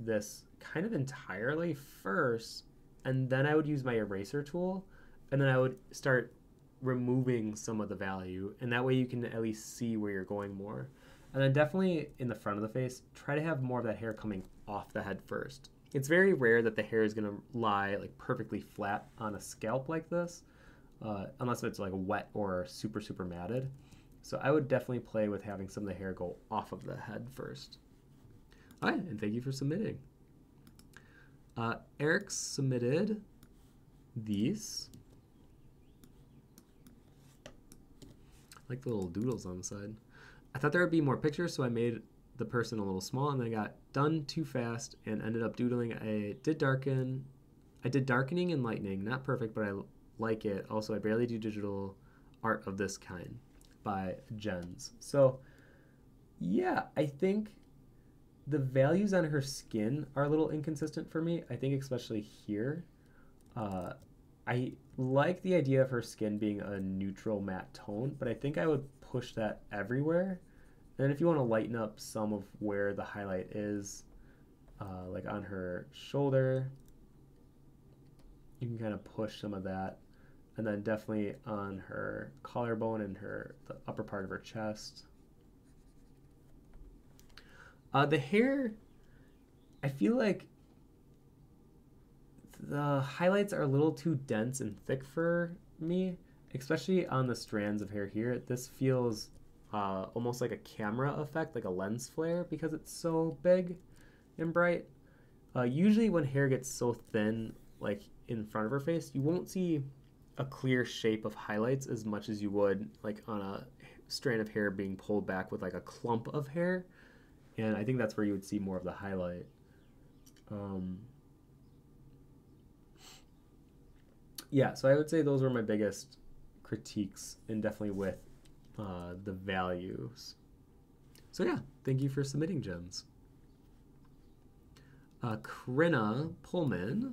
this kind of entirely first, and then I would use my eraser tool, and then I would start removing some of the value, and that way you can at least see where you're going more. And then definitely in the front of the face, try to have more of that hair coming off the head first. It's very rare that the hair is going to lie like perfectly flat on a scalp like this, uh, unless it's like wet or super super matted. So I would definitely play with having some of the hair go off of the head first. All right, and thank you for submitting. Uh, Eric submitted these. I like the little doodles on the side. I thought there would be more pictures, so I made the person a little small, and then I got done too fast and ended up doodling. I did darken, I did darkening and lightening. Not perfect, but I like it. Also, I barely do digital art of this kind. By Jens. So yeah, I think the values on her skin are a little inconsistent for me. I think especially here. Uh, I like the idea of her skin being a neutral matte tone, but I think I would push that everywhere. And if you want to lighten up some of where the highlight is, uh, like on her shoulder, you can kind of push some of that. And then definitely on her collarbone and her the upper part of her chest. Uh, the hair, I feel like the highlights are a little too dense and thick for me, especially on the strands of hair here. This feels uh, almost like a camera effect, like a lens flare, because it's so big and bright. Uh, usually when hair gets so thin, like in front of her face, you won't see a clear shape of highlights as much as you would like on a strand of hair being pulled back with like a clump of hair. And I think that's where you would see more of the highlight. Um, yeah, so I would say those were my biggest critiques, and definitely with uh, the values. So yeah, thank you for submitting, gems. Uh, Krina Pullman.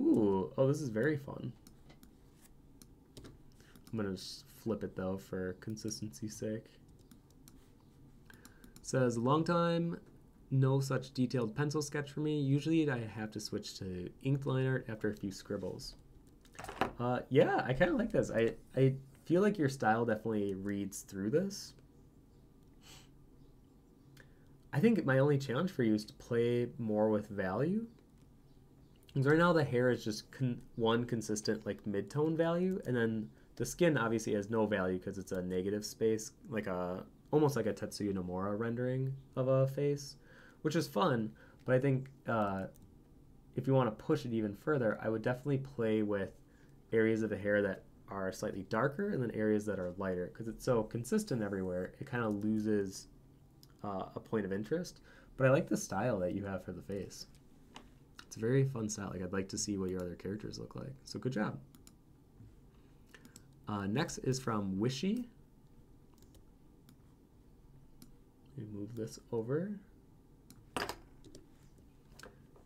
Ooh, oh, this is very fun. I'm gonna just flip it though for consistency's sake. Says, long time, no such detailed pencil sketch for me. Usually I have to switch to inked line art after a few scribbles. Uh, yeah, I kind of like this. I, I feel like your style definitely reads through this. I think my only challenge for you is to play more with value. Because right now the hair is just con one consistent like mid-tone value, and then the skin obviously has no value because it's a negative space, like a almost like a Tetsuya Nomura rendering of a face, which is fun, but I think uh, if you want to push it even further, I would definitely play with areas of the hair that are slightly darker and then areas that are lighter, because it's so consistent everywhere, it kind of loses uh, a point of interest. But I like the style that you have for the face. It's a very fun style. Like, I'd like to see what your other characters look like, so good job. Uh, next is from Wishy. We move this over.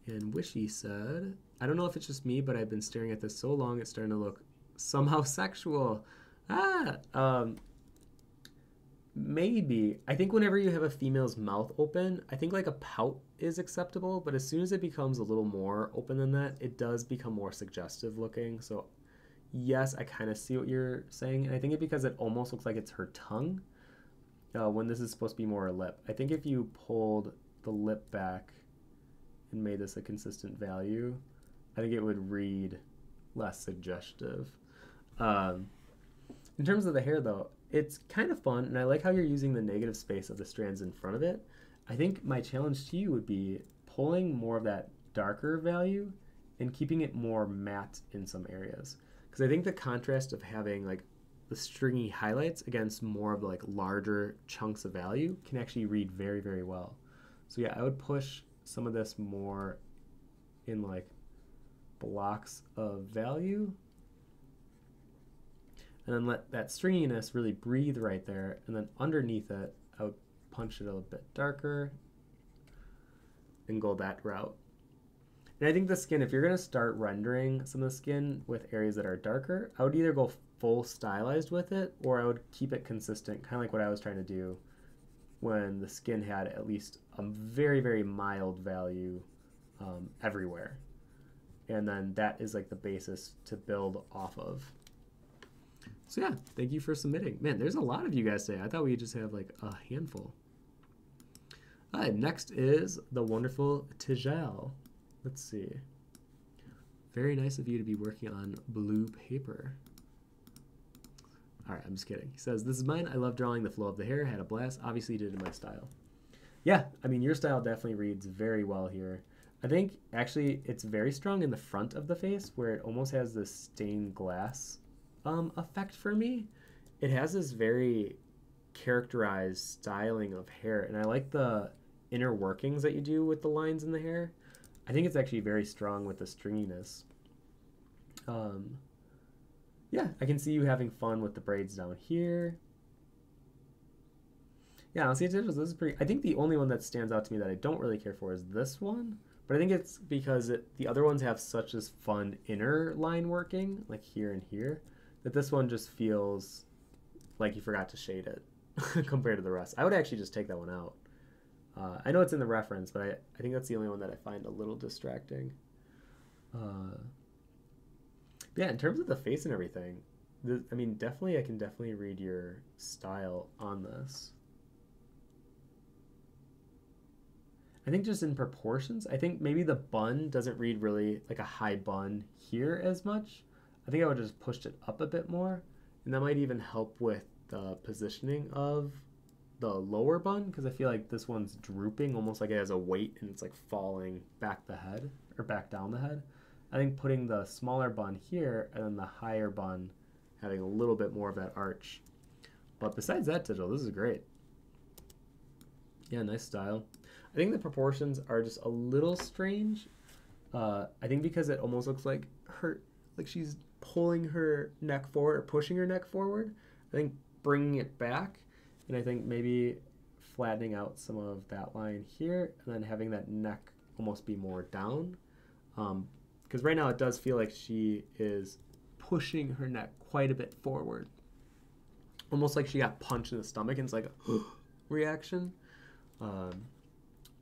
And Wishy said, I don't know if it's just me, but I've been staring at this so long, it's starting to look somehow sexual. Ah, um, maybe. I think whenever you have a female's mouth open, I think like a pout is acceptable, but as soon as it becomes a little more open than that, it does become more suggestive looking. So yes, I kind of see what you're saying. And I think it's because it almost looks like it's her tongue. Uh, when this is supposed to be more a lip. I think if you pulled the lip back and made this a consistent value, I think it would read less suggestive. Um, in terms of the hair though, it's kind of fun, and I like how you're using the negative space of the strands in front of it. I think my challenge to you would be pulling more of that darker value and keeping it more matte in some areas. Because I think the contrast of having like the stringy highlights against more of like larger chunks of value can actually read very, very well. So yeah, I would push some of this more in like blocks of value. And then let that stringiness really breathe right there. And then underneath it, I would punch it a little bit darker and go that route. And I think the skin, if you're gonna start rendering some of the skin with areas that are darker, I would either go full stylized with it, or I would keep it consistent, kind of like what I was trying to do when the skin had at least a very, very mild value um, everywhere. And then that is like the basis to build off of. So yeah, thank you for submitting. Man, there's a lot of you guys today. I thought we just have like a handful. All right, next is the wonderful Tijal. Let's see. Very nice of you to be working on blue paper. All right, I'm just kidding. He says, this is mine. I love drawing the flow of the hair. Had a blast. Obviously did in my style. Yeah, I mean, your style definitely reads very well here. I think, actually, it's very strong in the front of the face where it almost has this stained glass um, effect for me. It has this very characterized styling of hair, and I like the inner workings that you do with the lines in the hair. I think it's actually very strong with the stringiness. Um... Yeah, I can see you having fun with the braids down here. Yeah, honestly, this is pretty. I think the only one that stands out to me that I don't really care for is this one, but I think it's because it, the other ones have such this fun inner line working, like here and here, that this one just feels like you forgot to shade it compared to the rest. I would actually just take that one out. Uh, I know it's in the reference, but I, I think that's the only one that I find a little distracting. Uh, yeah, in terms of the face and everything, th I mean, definitely, I can definitely read your style on this. I think just in proportions, I think maybe the bun doesn't read really like a high bun here as much. I think I would just push it up a bit more, and that might even help with the positioning of the lower bun, because I feel like this one's drooping, almost like it has a weight and it's like falling back the head or back down the head. I think putting the smaller bun here and then the higher bun having a little bit more of that arch. But besides that, Digital, this is great. Yeah, nice style. I think the proportions are just a little strange. Uh, I think because it almost looks like her, like she's pulling her neck forward or pushing her neck forward. I think bringing it back, and I think maybe flattening out some of that line here and then having that neck almost be more down. Um, because right now it does feel like she is pushing her neck quite a bit forward. Almost like she got punched in the stomach and it's like a reaction. Um,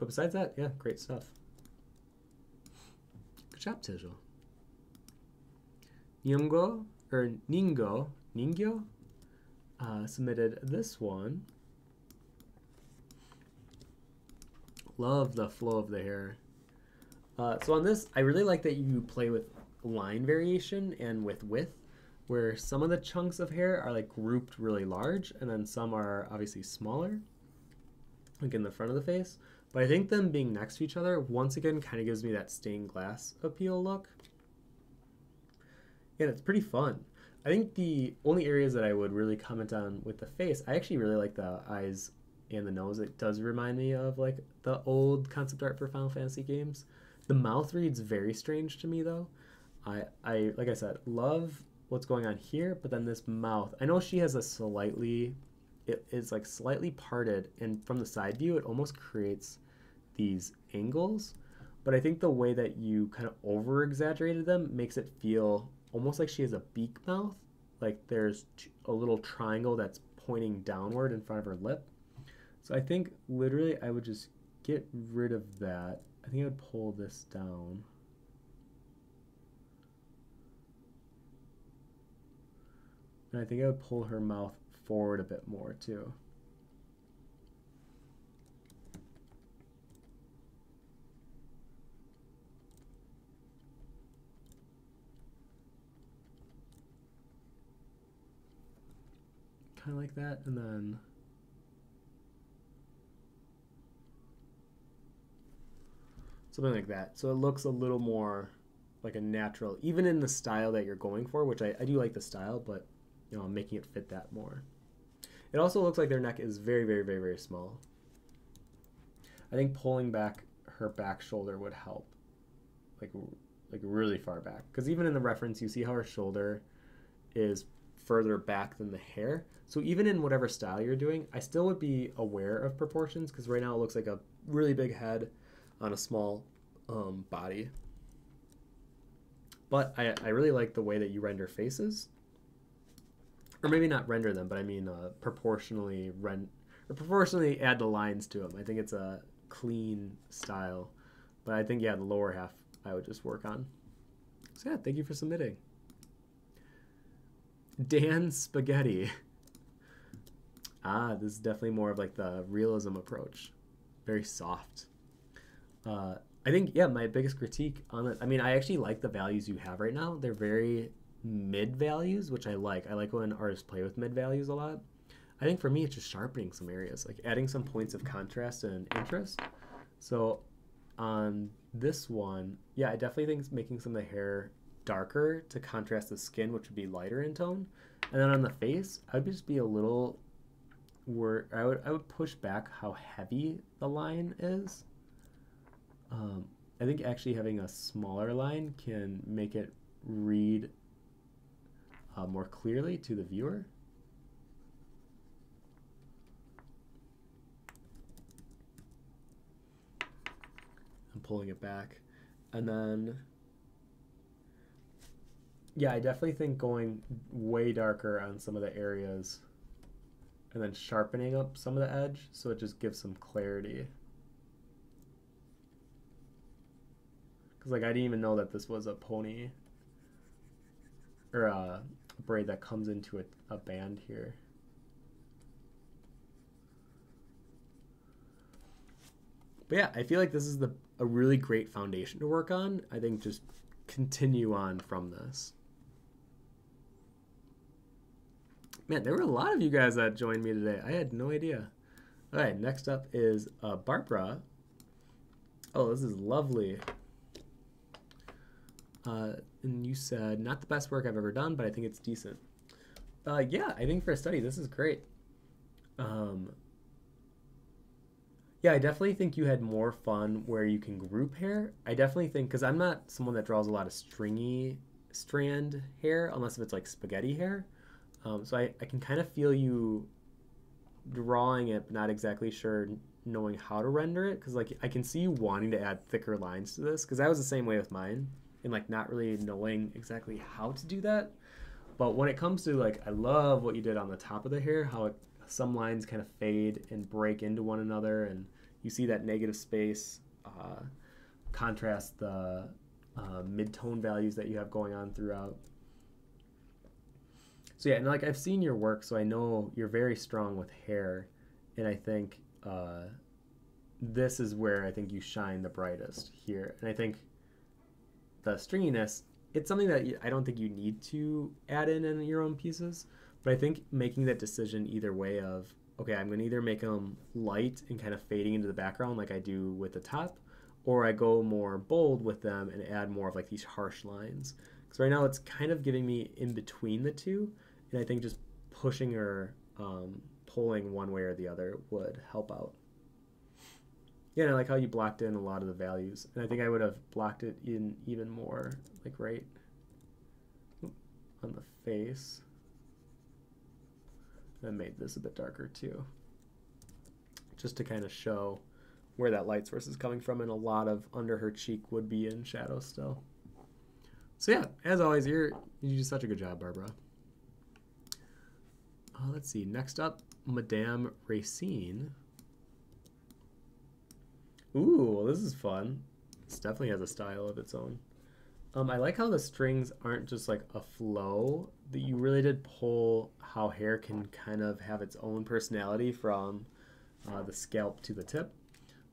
but besides that, yeah, great stuff. Good job, Tejal. Nyongo, or Ningo, Ningyo, uh, submitted this one. Love the flow of the hair. Uh, so on this, I really like that you play with line variation and with width, where some of the chunks of hair are like grouped really large, and then some are obviously smaller, like in the front of the face. But I think them being next to each other, once again, kind of gives me that stained glass appeal look. Yeah, it's pretty fun. I think the only areas that I would really comment on with the face, I actually really like the eyes and the nose. It does remind me of like the old concept art for Final Fantasy games. The mouth reads very strange to me though. I, I like I said, love what's going on here, but then this mouth, I know she has a slightly, it is like slightly parted, and from the side view, it almost creates these angles. But I think the way that you kind of over exaggerated them makes it feel almost like she has a beak mouth, like there's a little triangle that's pointing downward in front of her lip. So I think literally I would just get rid of that. I think I would pull this down. And I think I would pull her mouth forward a bit more too. Kind of like that, and then something like that. So it looks a little more like a natural, even in the style that you're going for, which I, I do like the style, but you know, I'm making it fit that more. It also looks like their neck is very, very, very, very small. I think pulling back her back shoulder would help, like, like really far back. Because even in the reference, you see how her shoulder is further back than the hair. So even in whatever style you're doing, I still would be aware of proportions, because right now it looks like a really big head on a small um, body. But I, I really like the way that you render faces. Or maybe not render them, but I mean uh, proportionally rend or proportionally add the lines to them. I think it's a clean style, but I think yeah, the lower half I would just work on. So yeah, thank you for submitting. Dan Spaghetti. Ah, this is definitely more of like the realism approach, very soft. Uh, I think yeah, my biggest critique on it. I mean, I actually like the values you have right now. They're very mid values, which I like. I like when artists play with mid values a lot. I think for me, it's just sharpening some areas, like adding some points of contrast and interest. So on this one, yeah, I definitely think it's making some of the hair darker to contrast the skin, which would be lighter in tone. And then on the face, I would just be a little, wor I would I would push back how heavy the line is. Um, I think actually having a smaller line can make it read Uh, more clearly to the viewer. I'm pulling it back. And then, yeah, I definitely think going way darker on some of the areas and then sharpening up some of the edge so it just gives some clarity. Because, like, I didn't even know that this was a pony or a braid that comes into a, a band here. But yeah, I feel like this is the a really great foundation to work on. I think just continue on from this. Man, there were a lot of you guys that joined me today. I had no idea. All right, next up is uh, Barbara. Oh, this is lovely. Uh, and you said, not the best work I've ever done, but I think it's decent. Uh, yeah, I think for a study, this is great. Um, yeah, I definitely think you had more fun where you can group hair. I definitely think, because I'm not someone that draws a lot of stringy strand hair, unless if it's like spaghetti hair. Um, so I, I can kind of feel you drawing it, but not exactly sure knowing how to render it. Because like I can see you wanting to add thicker lines to this, because I was the same way with mine. And like not really knowing exactly how to do that. But when it comes to like, I love what you did on the top of the hair, how it, some lines kind of fade and break into one another, and you see that negative space uh, contrast the uh, mid-tone values that you have going on throughout. So yeah, and like I've seen your work, so I know you're very strong with hair, and I think uh, this is where I think you shine the brightest here, and I think the stringiness, it's something that I don't think you need to add in in your own pieces, but I think making that decision either way of, okay, I'm going to either make them light and kind of fading into the background like I do with the top, or I go more bold with them and add more of like these harsh lines. Because right now it's kind of giving me in between the two, and I think just pushing or um, pulling one way or the other would help out. Yeah, and I like how you blocked in a lot of the values. And I think I would have blocked it in even more, like right on the face. And I made this a bit darker too, just to kind of show where that light source is coming from, and a lot of under her cheek would be in shadow still. So yeah, as always, you're, you do such a good job, Barbara. Uh, let's see, next up, Madame Racine. Ooh, well, this is fun. This definitely has a style of its own. Um, I like how the strings aren't just like a flow, that you really did pull how hair can kind of have its own personality from uh, the scalp to the tip.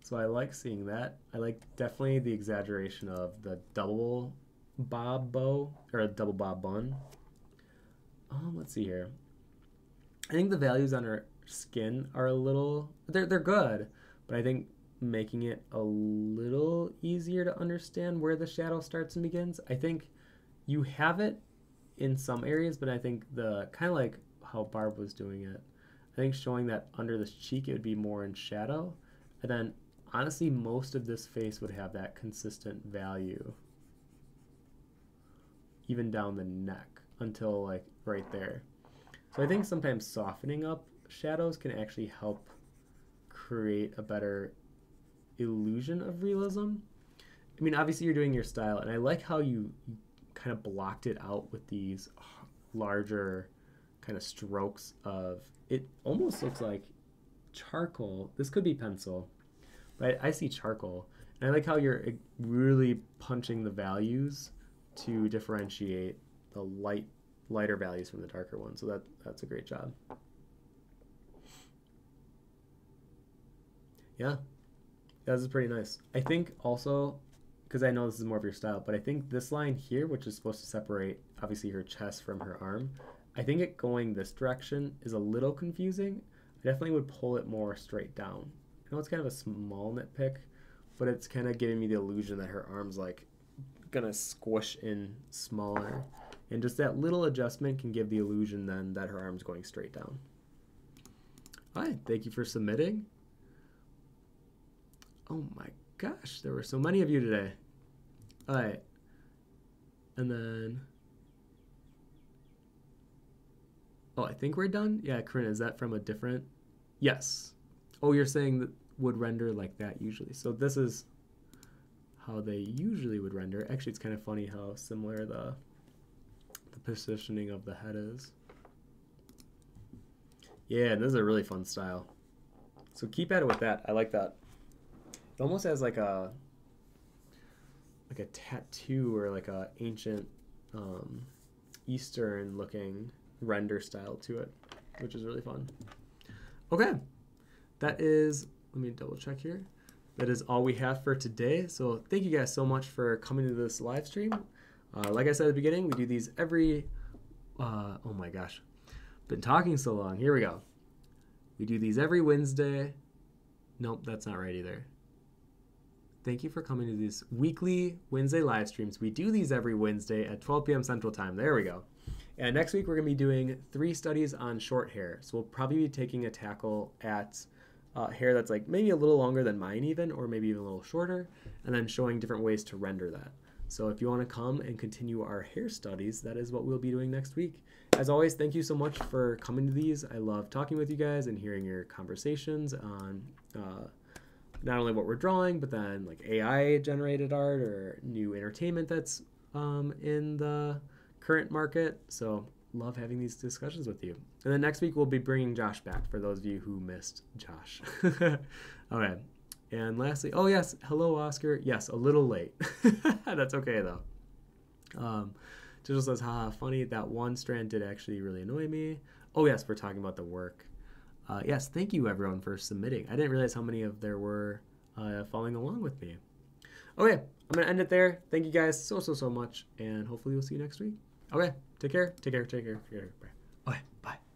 So I like seeing that. I like definitely the exaggeration of the double bob bow, or a double bob bun. Um, let's see here. I think the values on her skin are a little, they're, they're good, but I think making it a little easier to understand where the shadow starts and begins. I think you have it in some areas, but I think the kind of like how Barb was doing it, I think showing that under this cheek, it would be more in shadow. And then honestly, most of this face would have that consistent value, even down the neck until like right there. So I think sometimes softening up shadows can actually help create a better illusion of realism. I mean, obviously you're doing your style, and I like how you kind of blocked it out with these larger kind of strokes of, it almost looks like charcoal. This could be pencil, but I see charcoal. And I like how you're really punching the values to differentiate the light, lighter values from the darker ones. So that, that's a great job. Yeah. This is pretty nice. I think also, because I know this is more of your style, but I think this line here, which is supposed to separate obviously her chest from her arm, I think it going this direction is a little confusing. I definitely would pull it more straight down. I know it's kind of a small nitpick, but it's kind of giving me the illusion that her arm's like gonna squish in smaller. And just that little adjustment can give the illusion then that her arm's going straight down. All right, thank you for submitting. Oh my gosh, there were so many of you today. All right. And then, oh, I think we're done. Yeah, Corinna, is that from a different? Yes. Oh, you're saying that would render like that usually. So this is how they usually would render. Actually, it's kind of funny how similar the, the positioning of the head is. Yeah, this is a really fun style. So keep at it with that. I like that. It almost has like a like a tattoo or like a ancient um, Eastern looking render style to it, which is really fun. Okay, that is, let me double check here. That is all we have for today. So thank you guys so much for coming to this live stream. Uh, like I said at the beginning, we do these every, uh, oh my gosh, been talking so long. Here we go. We do these every Wednesday. Nope, that's not right either. Thank you for coming to these weekly Wednesday live streams. We do these every Wednesday at twelve p m Central Time. There we go. And next week, we're going to be doing three studies on short hair. So we'll probably be taking a tackle at uh, hair that's like maybe a little longer than mine even, or maybe even a little shorter, and then showing different ways to render that. So if you want to come and continue our hair studies, that is what we'll be doing next week. As always, thank you so much for coming to these. I love talking with you guys and hearing your conversations on uh, not only what we're drawing, but then like A I-generated art or new entertainment that's um, in the current market. So love having these discussions with you. And then next week, we'll be bringing Josh back for those of you who missed Josh. All right. And lastly, oh, yes, hello, Oscar. Yes, a little late. That's okay, though. Um, Digital says, haha, funny. That one strand did actually really annoy me. Oh, yes, we're talking about the work. Uh, yes, thank you, everyone, for submitting. I didn't realize how many of there were uh, following along with me. Okay, I'm going to end it there. Thank you guys so, so, so much, and hopefully we'll see you next week. Okay, take care. Take care. Take care. Take care. Bye. Okay, bye.